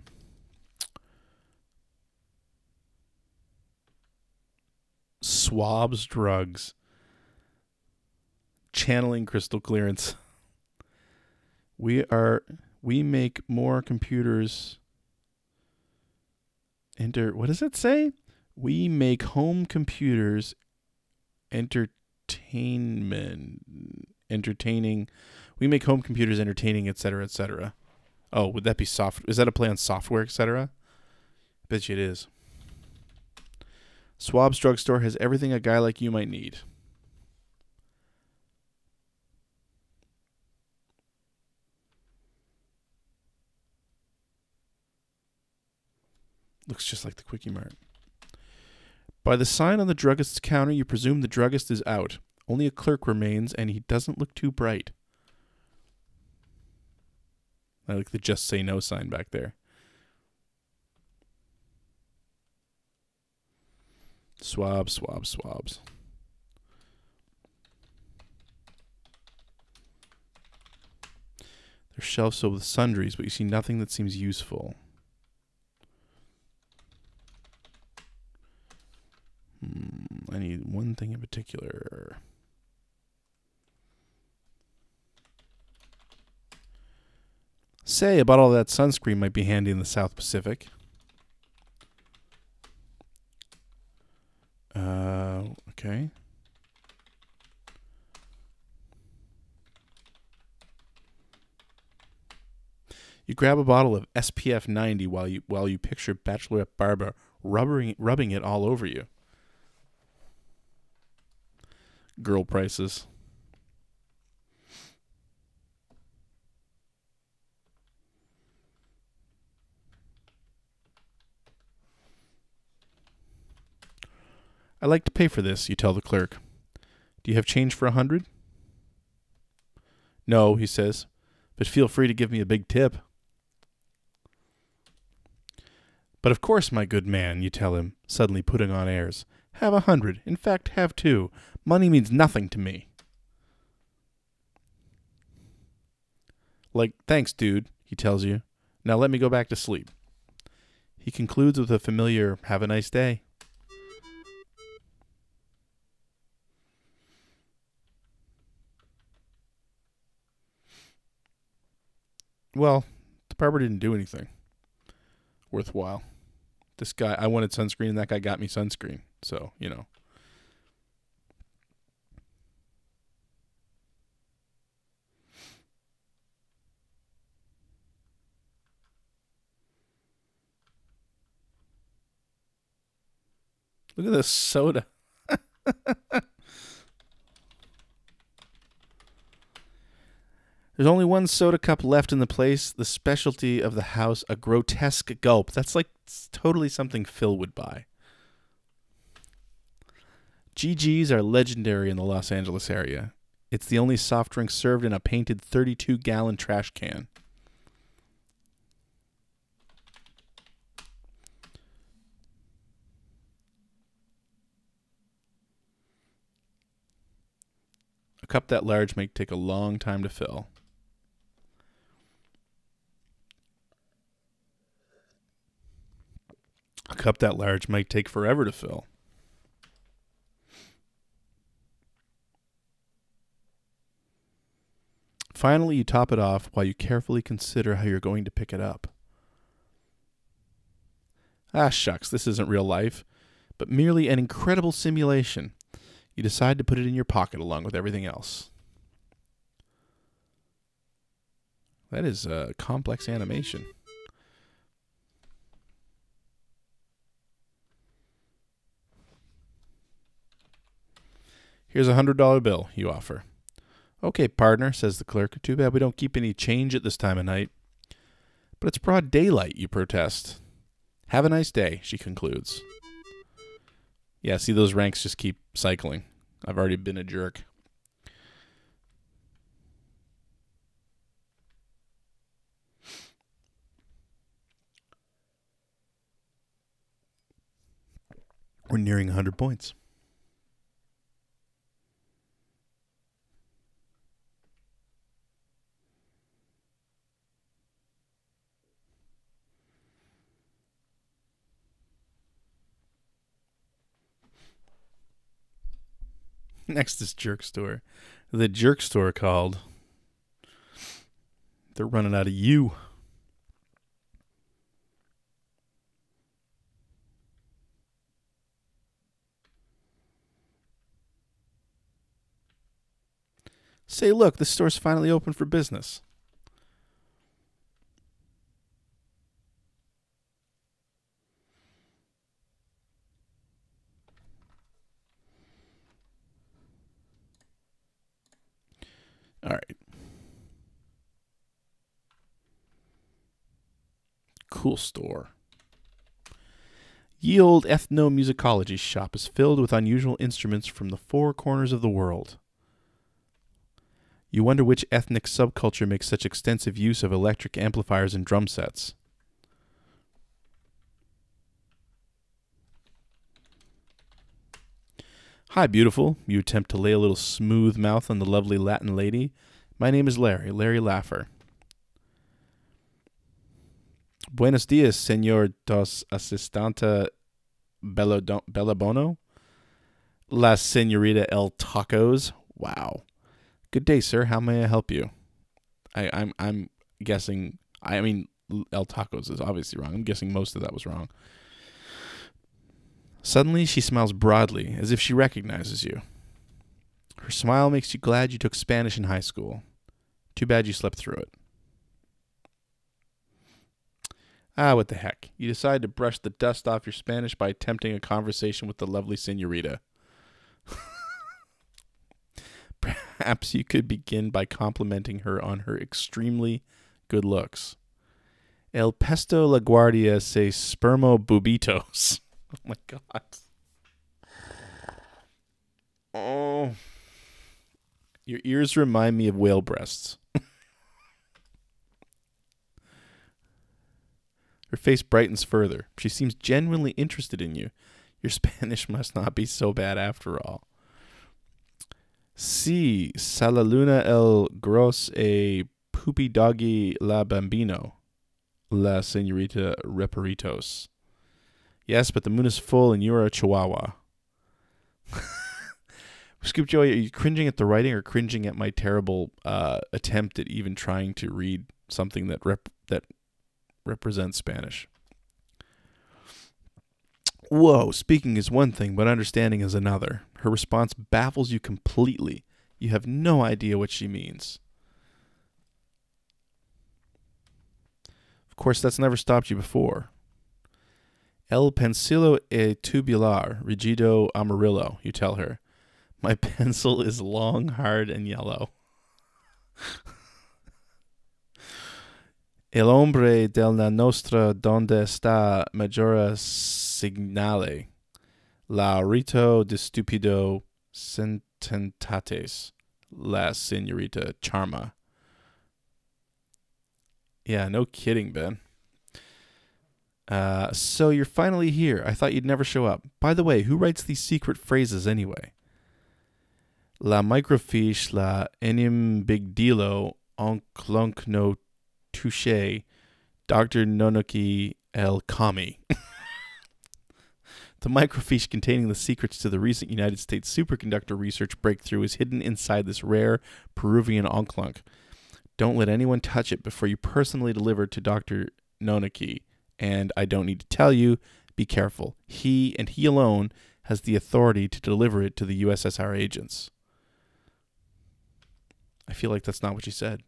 Swabs, drugs. Channeling crystal clearance. We make more computers. Enter, what does it say? We make home computers entertaining. We make home computers entertaining, etc., etc. Oh, would that be soft? Is that a play on software, etc.? Bet you it is. Swab's Drugstore has everything a guy like you might need. looks just like the Quickie Mart. By the sign on the druggist's counter, you presume the druggist is out. Only a clerk remains, and he doesn't look too bright. I like the just say no sign back there. Swabs, swabs, swabs. They're shelves filled with sundries, but you see nothing that seems useful. I need one thing in particular. Say, about all that sunscreen might be handy in the South Pacific. Okay. You grab a bottle of SPF 90 while you picture Bachelorette Barbara rubbing it all over you. Girl prices. I like to pay for this, you tell the clerk. Do you have change for 100? No, he says, but feel free to give me a big tip. But of course, my good man, you tell him, suddenly putting on airs. Have 100. In fact, have 2. Money means nothing to me. Like, thanks, dude, he tells you. Now let me go back to sleep. He concludes with a familiar, have a nice day. Well, the barber didn't do anything worthwhile. This guy, I wanted sunscreen, and that guy got me sunscreen. So, you know. Look at this soda. There's only one soda cup left in the place, the specialty of the house, a grotesque gulp. That's like totally something Phil would buy. GGs are legendary in the Los Angeles area. It's the only soft drink served in a painted 32-gallon trash can. A cup that large may take a long time to fill. A cup that large might take forever to fill. Finally, you top it off while you carefully consider how you're going to pick it up. Ah, shucks, this isn't real life, but merely an incredible simulation. You decide to put it in your pocket along with everything else. That is a complex animation. Here's a $100 bill, you offer. Okay, partner, says the clerk. Too bad we don't keep any change at this time of night. But it's broad daylight, you protest. Have a nice day, she concludes. Yeah, see, those ranks just keep cycling. I've already been a jerk. We're nearing 100 points. Next is Jerk Store. The Jerk Store called. They're running out of you. Say, look, the store's finally open for business. All right. Cool store. Ye Old Ethnomusicology Shop is filled with unusual instruments from the four corners of the world. You wonder which ethnic subculture makes such extensive use of electric amplifiers and drum sets. Hi, beautiful. You attempt to lay a little smooth mouth on the lovely Latin lady. My name is Larry, Larry Laffer. Buenos dias, señor dos asistanta Bellabono. La señorita El Tacos. Wow. Good day, sir. How may I help you? I'm guessing... I mean, El Tacos is obviously wrong. I'm guessing most of that was wrong. Suddenly, she smiles broadly, as if she recognizes you. Her smile makes you glad you took Spanish in high school. Too bad you slept through it. Ah, what the heck. You decide to brush the dust off your Spanish by attempting a conversation with the lovely senorita. Perhaps you could begin by complimenting her on her extremely good looks. El pesto la guardia se spermo bubitos. Oh my God. Oh. Your ears remind me of whale breasts. Her face brightens further. She seems genuinely interested in you. Your Spanish must not be so bad after all. Si, salaluna el gros e poopy doggy la bambino, la señorita reparitos. Yes, but the moon is full and you are a chihuahua. Scoop Joey, are you cringing at the writing or cringing at my terrible attempt at even trying to read something that represents Spanish? Whoa, speaking is one thing, but understanding is another. Her response baffles you completely. You have no idea what she means. Of course, that's never stopped you before. El pencilo e tubular, rigido amarillo, you tell her. My pencil is long, hard, and yellow. El hombre del la nostra donde está majora signale, la rito de stupido sententates, la señorita charma. Yeah, no kidding, Ben. So you're finally here. I thought you'd never show up. By the way, who writes these secret phrases anyway? La microfiche, la enim big dealo, onklunk no touche, Dr. Nonooki el Kami. The microfiche containing the secrets to the recent United States superconductor research breakthrough is hidden inside this rare Peruvian onklunk. Don't let anyone touch it before you personally deliver to Dr. Nonooki. And I don't need to tell you, be careful. He, and he alone, has the authority to deliver it to the USSR agents. I feel like that's not what she said.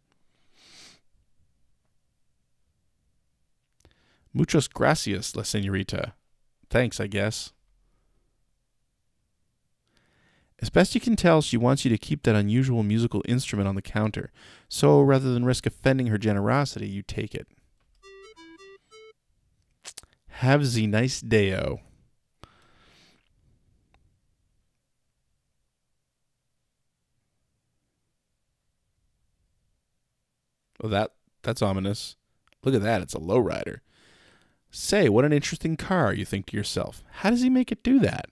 Muchas gracias, la señorita. Thanks, I guess. As best you can tell, she wants you to keep that unusual musical instrument on the counter. So, rather than risk offending her generosity, you take it. Have ze nice day-o. Oh, that's ominous. Look at that, it's a lowrider. Say, what an interesting car, you think to yourself. How does he make it do that?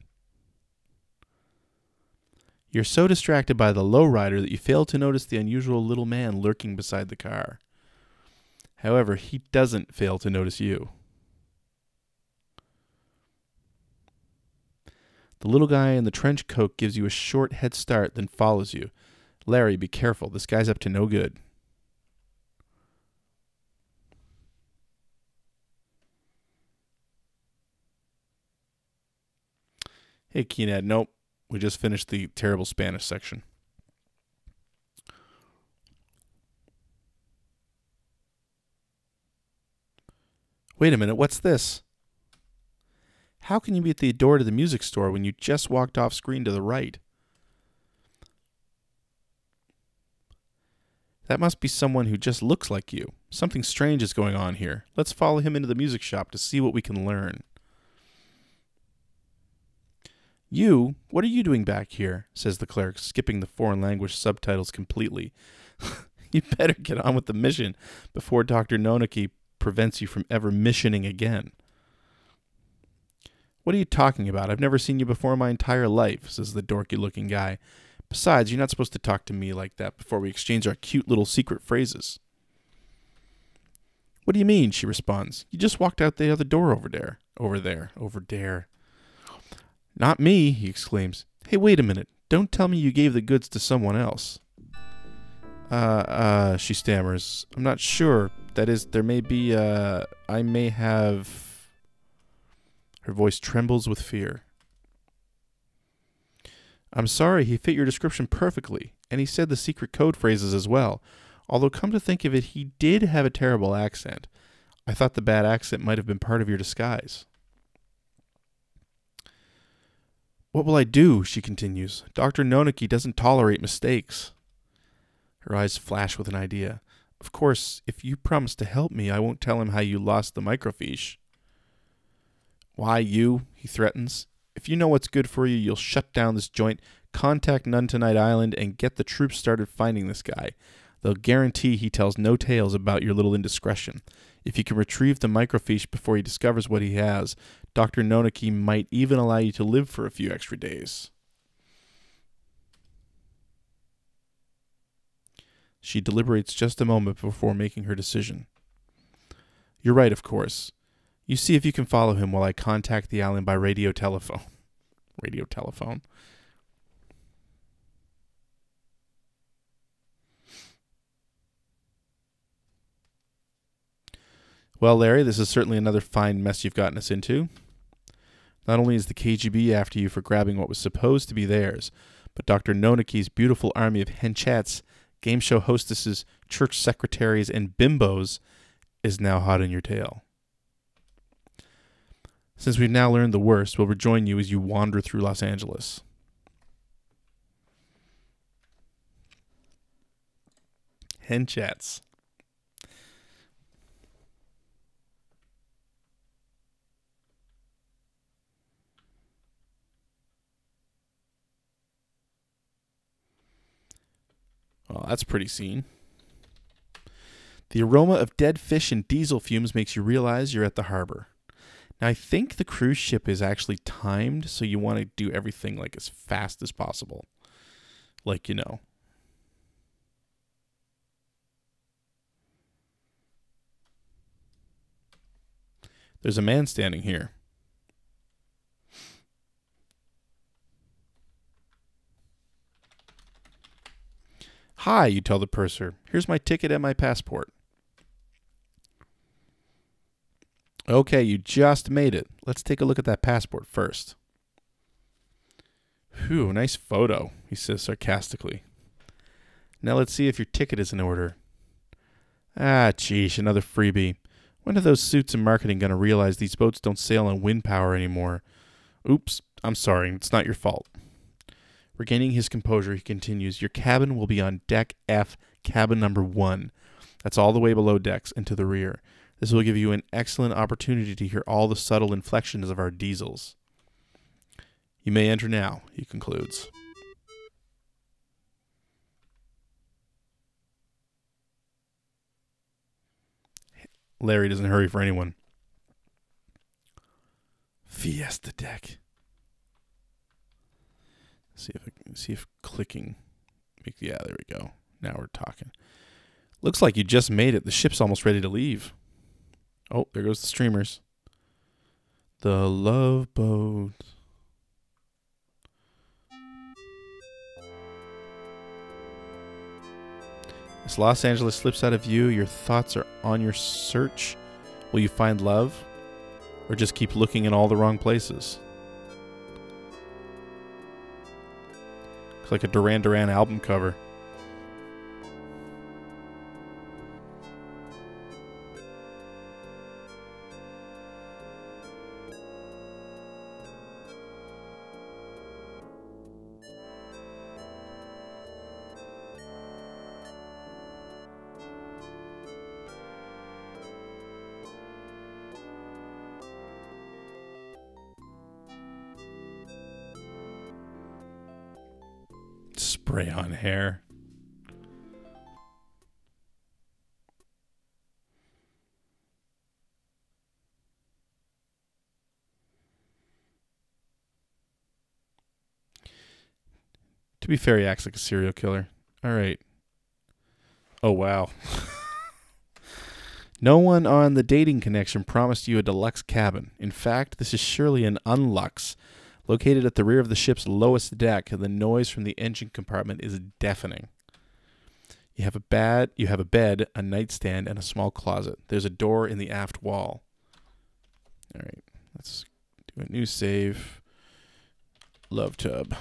You're so distracted by the lowrider that you fail to notice the unusual little man lurking beside the car. However, he doesn't fail to notice you. The little guy in the trench coat gives you a short head start, then follows you. Larry, be careful. This guy's up to no good. Hey, Keenad. Nope. We just finished the terrible Spanish section. Wait a minute. What's this? How can you be at the door to the music store when you just walked off screen to the right? That must be someone who just looks like you. Something strange is going on here. Let's follow him into the music shop to see what we can learn. You, what are you doing back here? Says the cleric, skipping the foreign language subtitles completely. You better get on with the mission before Dr. Nonooki prevents you from ever missioning again. What are you talking about? I've never seen you before in my entire life, says the dorky-looking guy. Besides, you're not supposed to talk to me like that before we exchange our cute little secret phrases. What do you mean? She responds. You just walked out the other door over there. Over there. Not me, he exclaims. Hey, wait a minute. Don't tell me you gave the goods to someone else. She stammers. I'm not sure. That is, there may be, I may have... Her voice trembles with fear. I'm sorry, he fit your description perfectly. And he said the secret code phrases as well. Although, come to think of it, he did have a terrible accent. I thought the bad accent might have been part of your disguise. What will I do? She continues. Dr. Nonooki doesn't tolerate mistakes. Her eyes flash with an idea. Of course, if you promise to help me, I won't tell him how you lost the microfiche. Why you? He threatens. If you know what's good for you, you'll shut down this joint, contact Nun Tonight Island, and get the troops started finding this guy. They'll guarantee he tells no tales about your little indiscretion. If you can retrieve the microfiche before he discovers what he has, Dr. Nonooki might even allow you to live for a few extra days. She deliberates just a moment before making her decision. You're right, of course. You see if you can follow him while I contact the island by radio telephone. Radio telephone. Well, Larry, this is certainly another fine mess you've gotten us into. Not only is the KGB after you for grabbing what was supposed to be theirs, but Dr. Nonooki's beautiful army of henchats, game show hostesses, church secretaries, and bimbos is now hot in your tail. Since we've now learned the worst, we'll rejoin you as you wander through Los Angeles. Henchats. Well, that's pretty scene. The aroma of dead fish and diesel fumes makes you realize you're at the harbor. Now, I think the cruise ship is actually timed, so you want to do everything like as fast as possible. Like, you know. There's a man standing here. Hi, you tell the purser. Here's my ticket and my passport. Okay, you just made it. Let's take a look at that passport first. Whew, nice photo, he says sarcastically. Now let's see if your ticket is in order. Ah, geesh, another freebie. When are those suits in marketing going to realize these boats don't sail on wind power anymore? Oops, I'm sorry, it's not your fault. Regaining his composure, he continues, your cabin will be on Deck F, cabin number 1. That's all the way below decks and to the rear. This will give you an excellent opportunity to hear all the subtle inflections of our diesels. You may enter now, he concludes. Larry doesn't hurry for anyone. Fiesta deck. See if clicking. Yeah, there we go. Now we're talking. Looks like you just made it. The ship's almost ready to leave. Oh, there goes the streamers. The love boat. As Los Angeles slips out of view, your thoughts are on your search. Will you find love? Or just keep looking in all the wrong places? Like a Duran Duran album cover. spray on hair. To be fair, he acts like a serial killer. All right. Oh, wow. No one on the Dating Connection promised you a deluxe cabin. In fact, this is surely an unlux. Located at the rear of the ship's lowest deck, the noise from the engine compartment is deafening. You have a bed, a nightstand, and a small closet. There's a door in the aft wall. All right. Let's do a new save. Love Tub.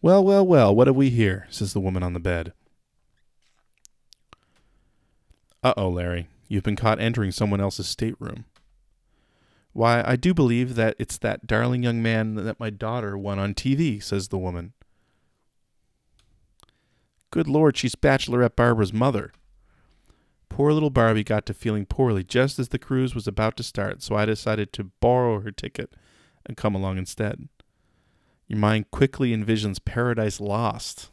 Well, well, well, what have we here? Says the woman on the bed. Uh-oh, Larry. You've been caught entering someone else's stateroom. Why, I do believe that it's that darling young man that my daughter won on TV, says the woman. Good Lord, she's Bachelorette Barbara's mother. Poor little Barbie got to feeling poorly just as the cruise was about to start, so I decided to borrow her ticket and come along instead. Your mind quickly envisions Paradise Lost.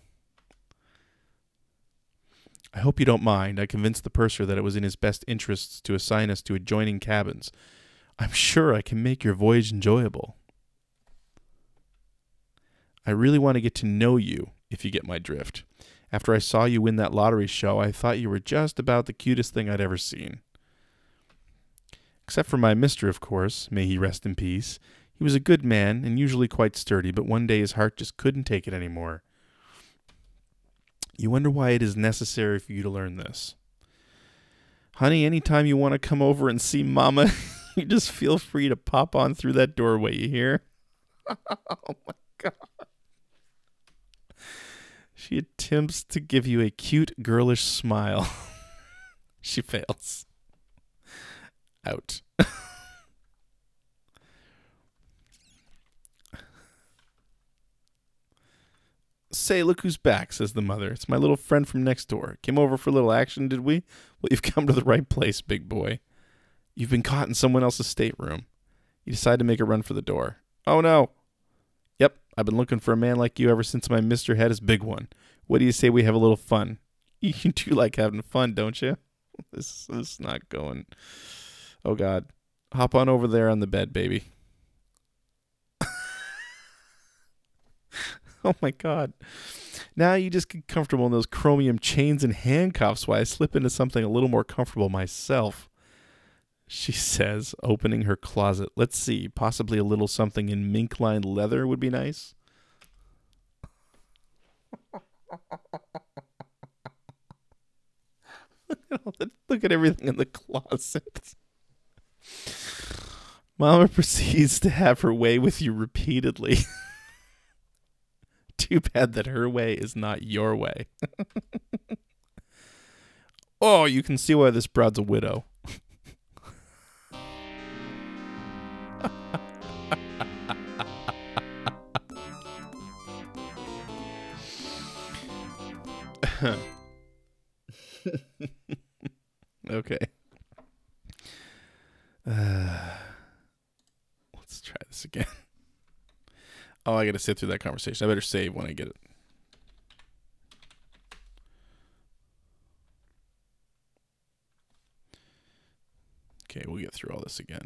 I hope you don't mind. I convinced the purser that it was in his best interests to assign us to adjoining cabins. I'm sure I can make your voyage enjoyable. I really want to get to know you, if you get my drift. After I saw you win that lottery show, I thought you were just about the cutest thing I'd ever seen. Except for my mister, of course. May he rest in peace. He was a good man and usually quite sturdy, but one day his heart just couldn't take it anymore. You wonder why it is necessary for you to learn this. Honey, anytime you want to come over and see Mama, you just feel free to pop on through that doorway, you hear? Oh my God. She attempts to give you a cute, girlish smile. She fails. Out. Say, look who's back, says the mother. It's my little friend from next door. Came over for a little action, did we? Well, you've come to the right place, big boy. You've been caught in someone else's stateroom. You decide to make a run for the door. Oh, no. Yep, I've been looking for a man like you ever since my mister had his big one. What do you say we have a little fun? You do like having fun, don't you? This is not going. Oh, God. Hop on over there on the bed, baby. Oh, my God. Now you just get comfortable in those chromium chains and handcuffs while I slip into something a little more comfortable myself, she says, opening her closet. Let's see. Possibly a little something in mink-lined leather would be nice. Look at everything in the closet. Mama proceeds to have her way with you repeatedly. Too bad that her way is not your way. Oh, you can see why this broad's a widow. Okay. Let's try this again. Oh, I got to sit through that conversation. I better save when I get it. Okay, we'll get through all this again.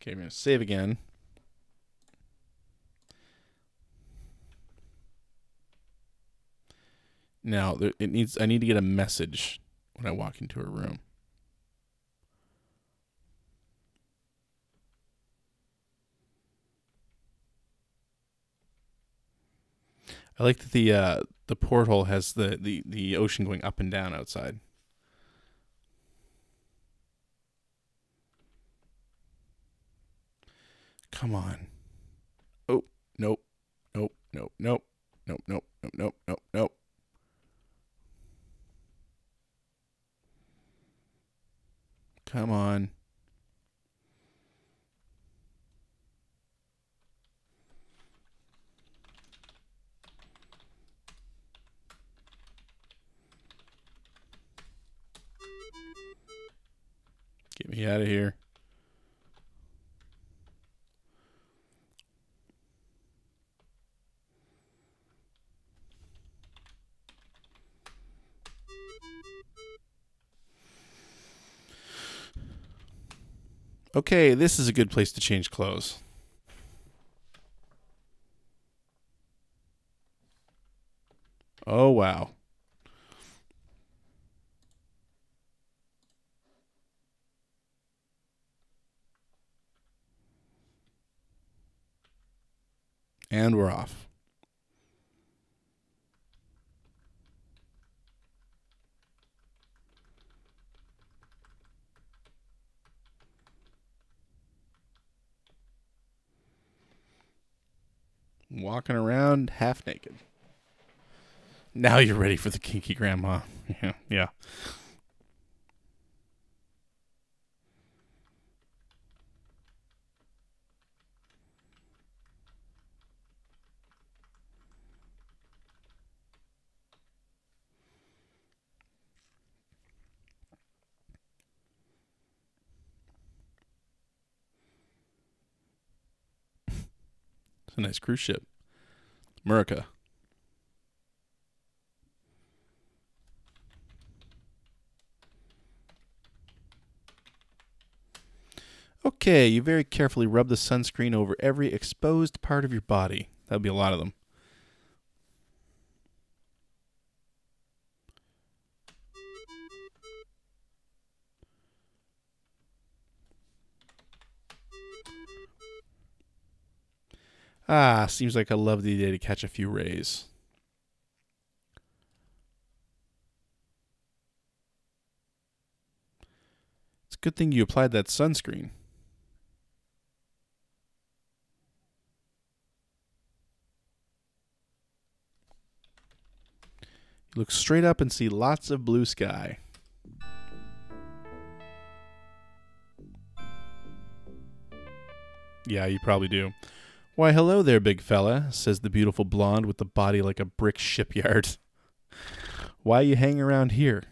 Okay, we're going to save again. Now, I need to get a message when I walk into her room. I like that the porthole has the ocean going up and down outside. Come on. Oh, nope. Nope, nope, nope. Nope, nope, nope, nope, nope, nope. Come on. Get me out of here. Okay, this is a good place to change clothes. Oh, wow. And we're off. Walking around half naked. Now you're ready for the kinky grandma. Yeah. It's a nice cruise ship. America. Okay, you very carefully rub the sunscreen over every exposed part of your body. That'll be a lot of them. Ah, seems like a lovely day to catch a few rays. It's a good thing you applied that sunscreen. You look straight up and see lots of blue sky. Yeah, you probably do. "Why, hello there, big fella," says the beautiful blonde with the body like a brick shipyard. "Why you hang around here?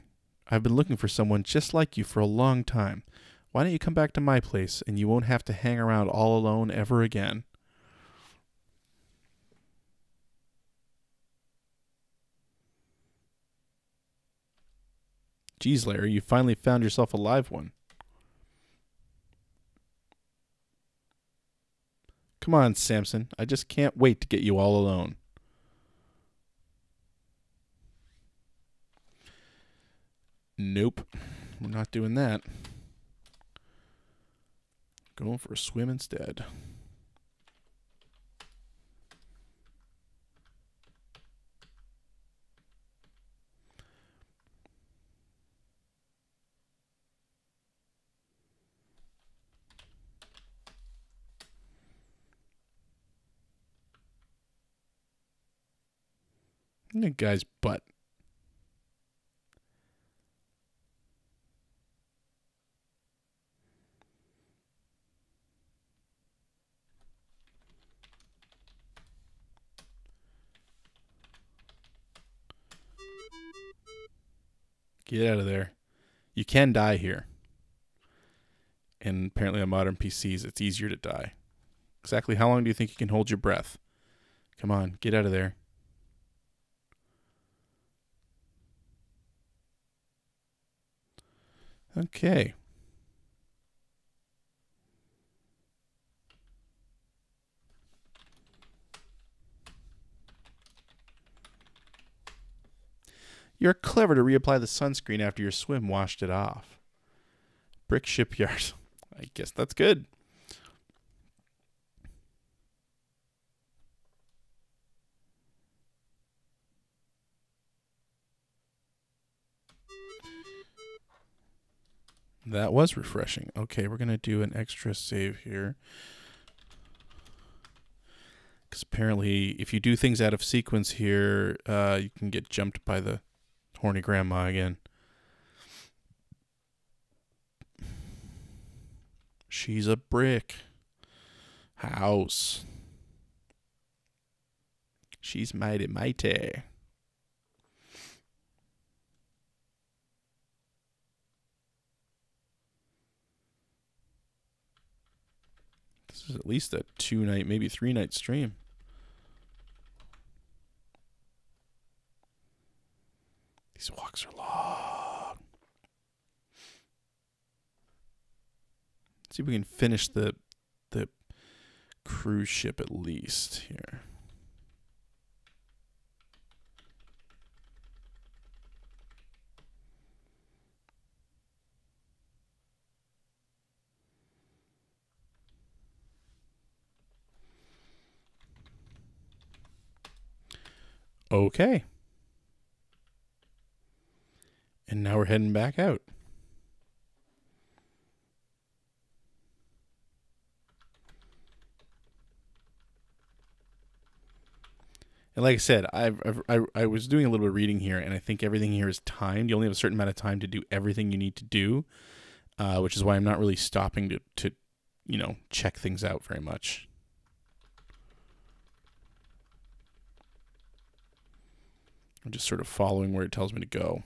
I've been looking for someone just like you for a long time. Why don't you come back to my place and you won't have to hang around all alone ever again?" Geez, Larry, you finally found yourself a live one. "Come on, Samson. I just can't wait to get you all alone." Nope. We're not doing that. Going for a swim instead. That guy's butt. Get out of there. You can die here. And apparently on modern PCs, it's easier to die. Exactly how long do you think you can hold your breath? Come on, get out of there. Okay. You're clever to reapply the sunscreen after your swim washed it off. Brick shipyard. I guess that's good. That was refreshing. Okay, we're going to do an extra save here. Because apparently, if you do things out of sequence here, you can get jumped by the horny grandma again. She's a brick house. She's mighty mighty. This is at least a 2-night, maybe 3-night stream. These walks are long. Let's see if we can finish the cruise ship at least here. Okay. And now we're heading back out. And like I said, I was doing a little bit of reading here, and I think everything here is timed. You only have a certain amount of time to do everything you need to do, which is why I'm not really stopping to you know, check things out very much. I'm just sort of following where it tells me to go.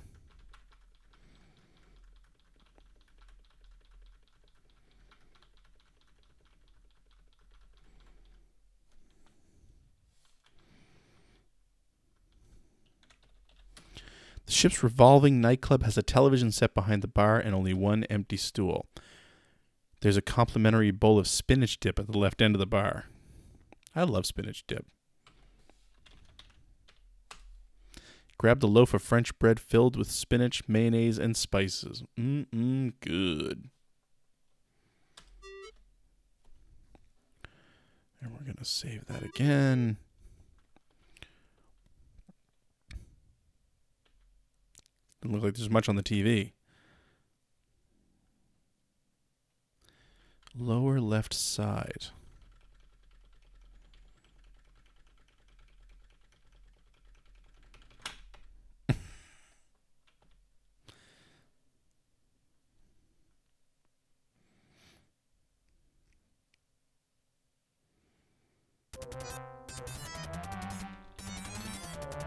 The ship's revolving nightclub has a television set behind the bar and only one empty stool. There's a complimentary bowl of spinach dip at the left end of the bar. I love spinach dip. Grabbed a loaf of French bread filled with spinach, mayonnaise, and spices. Good. And we're going to save that again. Doesn't look like there's much on the TV. Lower left side.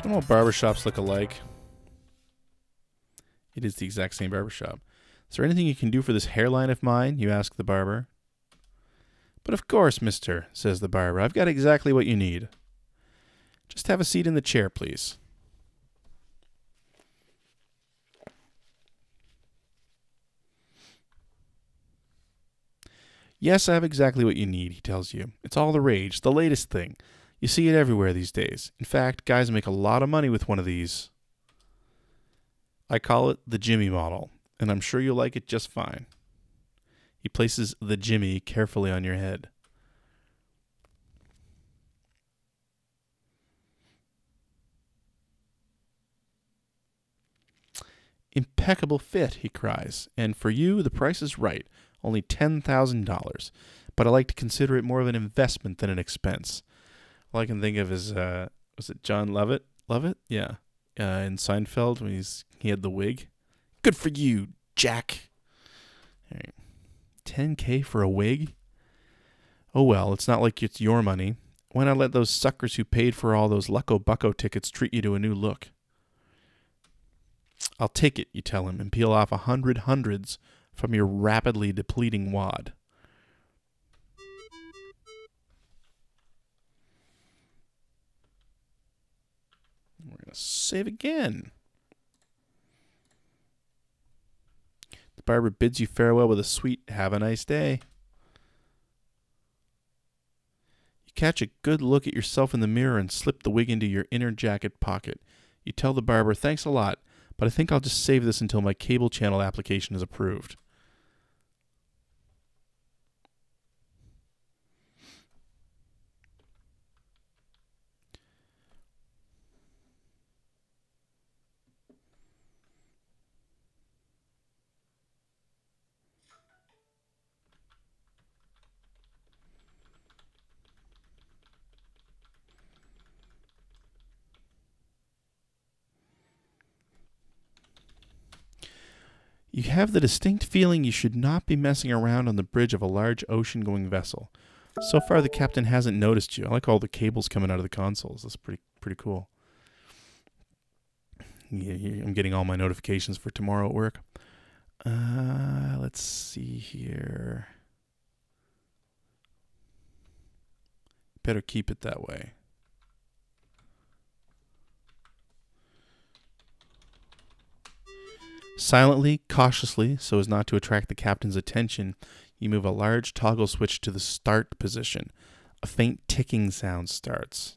Don't all barbershops look alike? It is the exact same barbershop. Is there anything you can do for this hairline of mine? You ask the barber. But of course, mister, says the barber. I've got exactly what you need. Just have a seat in the chair, please. Yes, I have exactly what you need, he tells you. It's all the rage, the latest thing. You see it everywhere these days. In fact, guys make a lot of money with one of these. I call it the Jimmy model, and I'm sure you'll like it just fine. He places the Jimmy carefully on your head. Impeccable fit, he cries, and for you, the price is right, only $10,000, but I like to consider it more of an investment than an expense. All I can think of is, was it John Lovett? Lovett? Yeah. In Seinfeld when he had the wig. Good for you, Jack. All right. 10K for a wig? Oh well, it's not like it's your money. Why not let those suckers who paid for all those Lucko Bucko tickets treat you to a new look? I'll take it, you tell him, and peel off 100 hundreds from your rapidly depleting wad. We're going to save again. The barber bids you farewell with a sweet, have a nice day. You catch a good look at yourself in the mirror and slip the wig into your inner jacket pocket. You tell the barber, thanks a lot, but I think I'll just save this until my cable channel application is approved. You have the distinct feeling you should not be messing around on the bridge of a large ocean-going vessel. So far, the captain hasn't noticed you. I like all the cables coming out of the consoles. That's pretty cool. Yeah, I'm getting all my notifications for tomorrow at work. Let's see here. Better keep it that way. Silently, cautiously, so as not to attract the captain's attention, you move a large toggle switch to the start position. A faint ticking sound starts.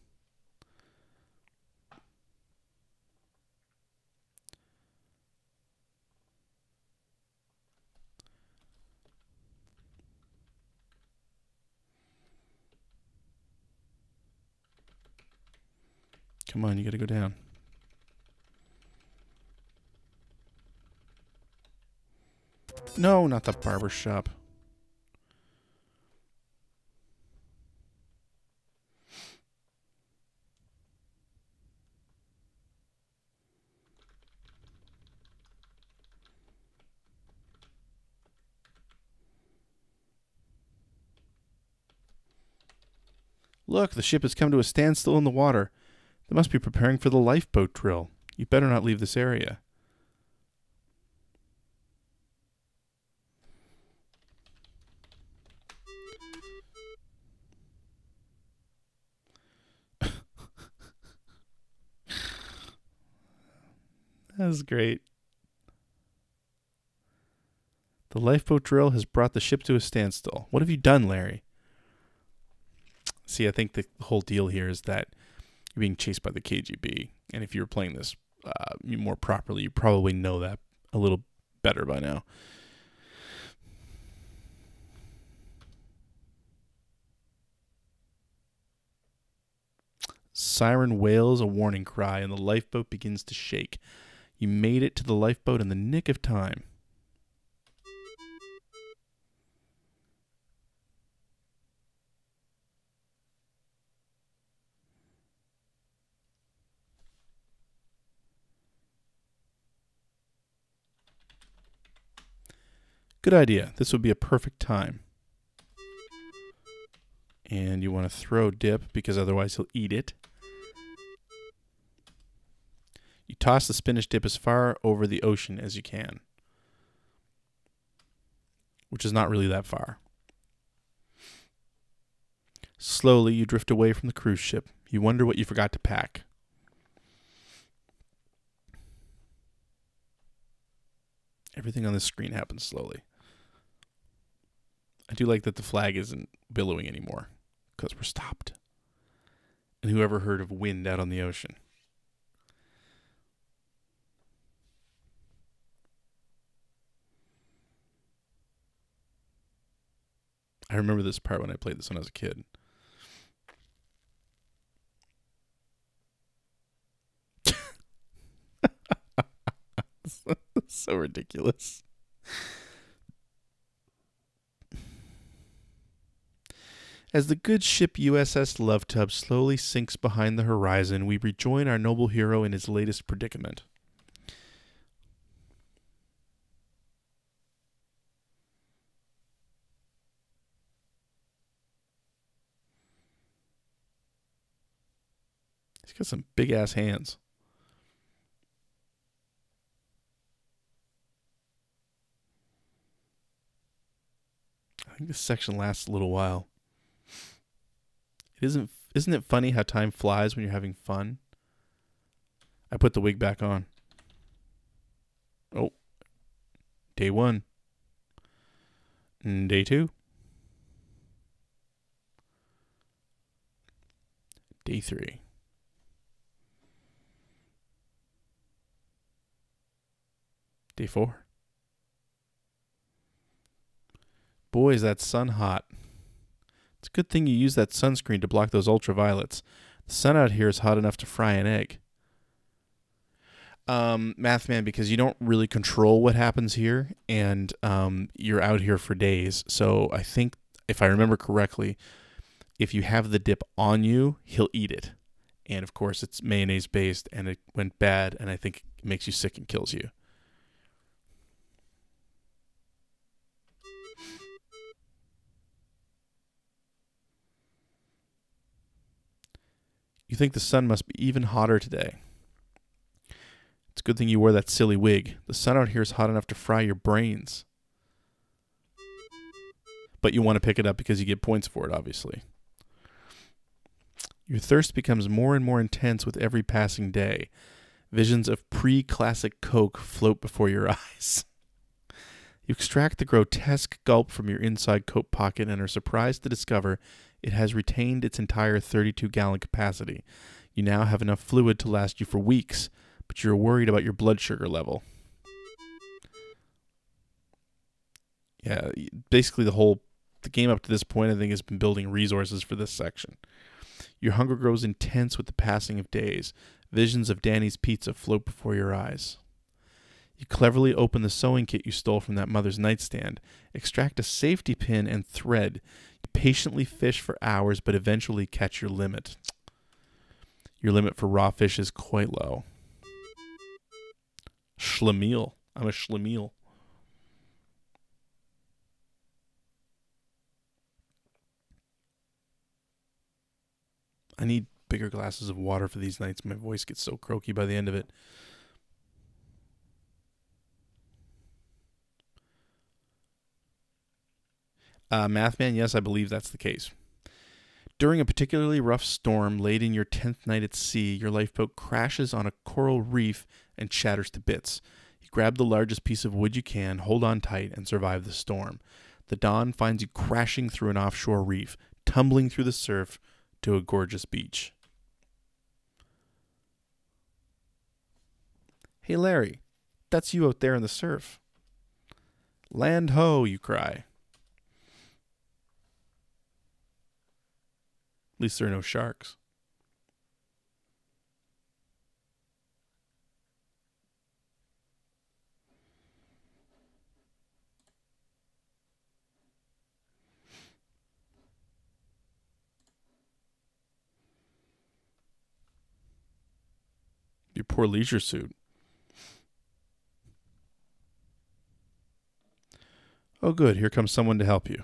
Come on, you gotta go down. No, not the barber shop. Look, the ship has come to a standstill in the water. They must be preparing for the lifeboat drill. You better not leave this area. That was great. The lifeboat drill has brought the ship to a standstill. What have you done, Larry? See, I think the whole deal here is that you're being chased by the KGB. And if you were playing this more properly, you probably know that a little better by now. Siren wails a warning cry, and the lifeboat begins to shake. You made it to the lifeboat in the nick of time. Good idea. This would be a perfect time. And you want to throw Dip, because otherwise he'll eat it. You toss the spinach dip as far over the ocean as you can. Which is not really that far. Slowly, you drift away from the cruise ship. You wonder what you forgot to pack. Everything on this screen happens slowly. I do like that the flag isn't billowing anymore, because we're stopped. And whoever heard of wind out on the ocean? I remember this part when I played this when I was a kid. So ridiculous. As the good ship USS Love Tub slowly sinks behind the horizon, we rejoin our noble hero in his latest predicament. He's got some big-ass hands. I think this section lasts a little while. Isn't it funny how time flies when you're having fun? I put the wig back on. Oh. Day one. And day two. Day three. Day four. Boy, is that sun hot. It's a good thing you use that sunscreen to block those ultraviolets. The sun out here is hot enough to fry an egg. Math man, because you don't really control what happens here, and you're out here for days. So I think, if I remember correctly, if you have the dip on you, he'll eat it. And of course, it's mayonnaise-based, and it went bad, and I think it makes you sick and kills you. think the sun must be even hotter today. It's a good thing you wore that silly wig. The sun out here is hot enough to fry your brains. But you want to pick it up because you get points for it, obviously. Your thirst becomes more and more intense with every passing day. Visions of pre-classic Coke float before your eyes. You extract the grotesque gulp from your inside coat pocket and are surprised to discover it has retained its entire 32-gallon capacity. You now have enough fluid to last you for weeks, but you're worried about your blood sugar level. Yeah, basically the game up to this point, I think, has been building resources for this section. Your hunger grows intense with the passing of days. Visions of Danny's pizza float before your eyes. You cleverly open the sewing kit you stole from that mother's nightstand, extract a safety pin and thread. You patiently fish for hours, but eventually catch your limit. Your limit for raw fish is quite low. Schlemiel. I'm a schlemiel. I need bigger glasses of water for these nights. My voice gets so croaky by the end of it. Mathman, yes, I believe that's the case. During a particularly rough storm late in your 10th night at sea, your lifeboat crashes on a coral reef and shatters to bits. You grab the largest piece of wood you can, hold on tight, and survive the storm. The dawn finds you crashing through an offshore reef, tumbling through the surf, to a gorgeous beach. Hey Larry, that's you out there in the surf. Land ho, you cry. At least there are no sharks. Your poor leisure suit. Oh, good. Here comes someone to help you.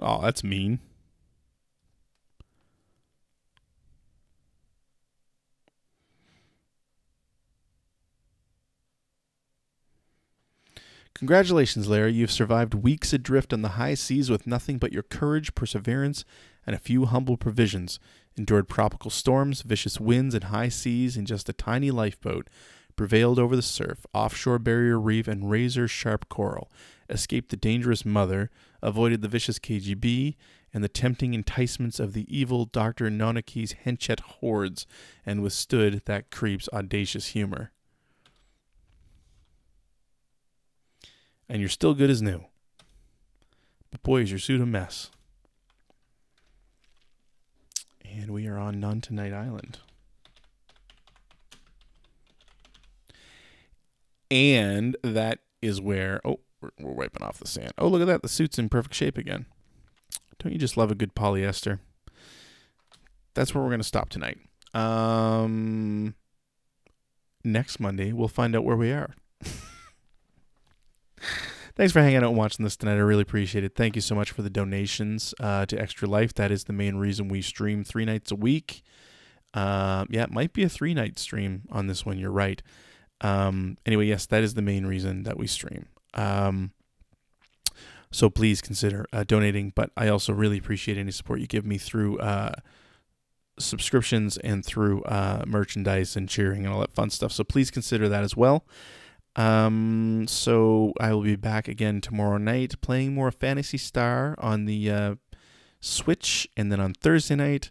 Oh, that's mean. Congratulations, Larry. You've survived weeks adrift on the high seas with nothing but your courage, perseverance, and a few humble provisions. Endured tropical storms, vicious winds, and high seas in just a tiny lifeboat, prevailed over the surf, offshore barrier reef, and razor-sharp coral, escaped the dangerous mother, avoided the vicious KGB, and the tempting enticements of the evil Dr. Nonooki's henchet hordes, and withstood that creep's audacious humor. And you're still good as new. But boy, is your suit a mess. And we are on Nun Tonight Island. And that is where... Oh, we're wiping off the sand. Oh, look at that. The suit's in perfect shape again. Don't you just love a good polyester? That's where we're going to stop tonight. Next Monday, we'll find out where we are. Thanks for hanging out and watching this tonight. I really appreciate it. Thank you so much for the donations to Extra Life. That is the main reason we stream 3 nights a week. Yeah, it might be a 3-night stream on this one. You're right. Anyway, yes, that is the main reason that we stream. So please consider donating. But I also really appreciate any support you give me through subscriptions and through merchandise and cheering and all that fun stuff. So please consider that as well. So I will be back again tomorrow night playing more Phantasy Star on the Switch, and then on Thursday night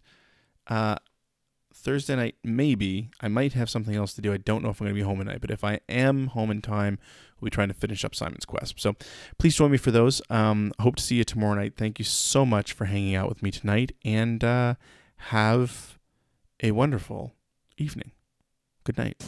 maybe I might have something else to do. I don't know if I'm going to be home at night, but if I am home in time, we'll be trying to finish up Simon's Quest. So please join me for those. Hope to see you tomorrow night. Thank you so much for hanging out with me tonight, and have a wonderful evening. Good night.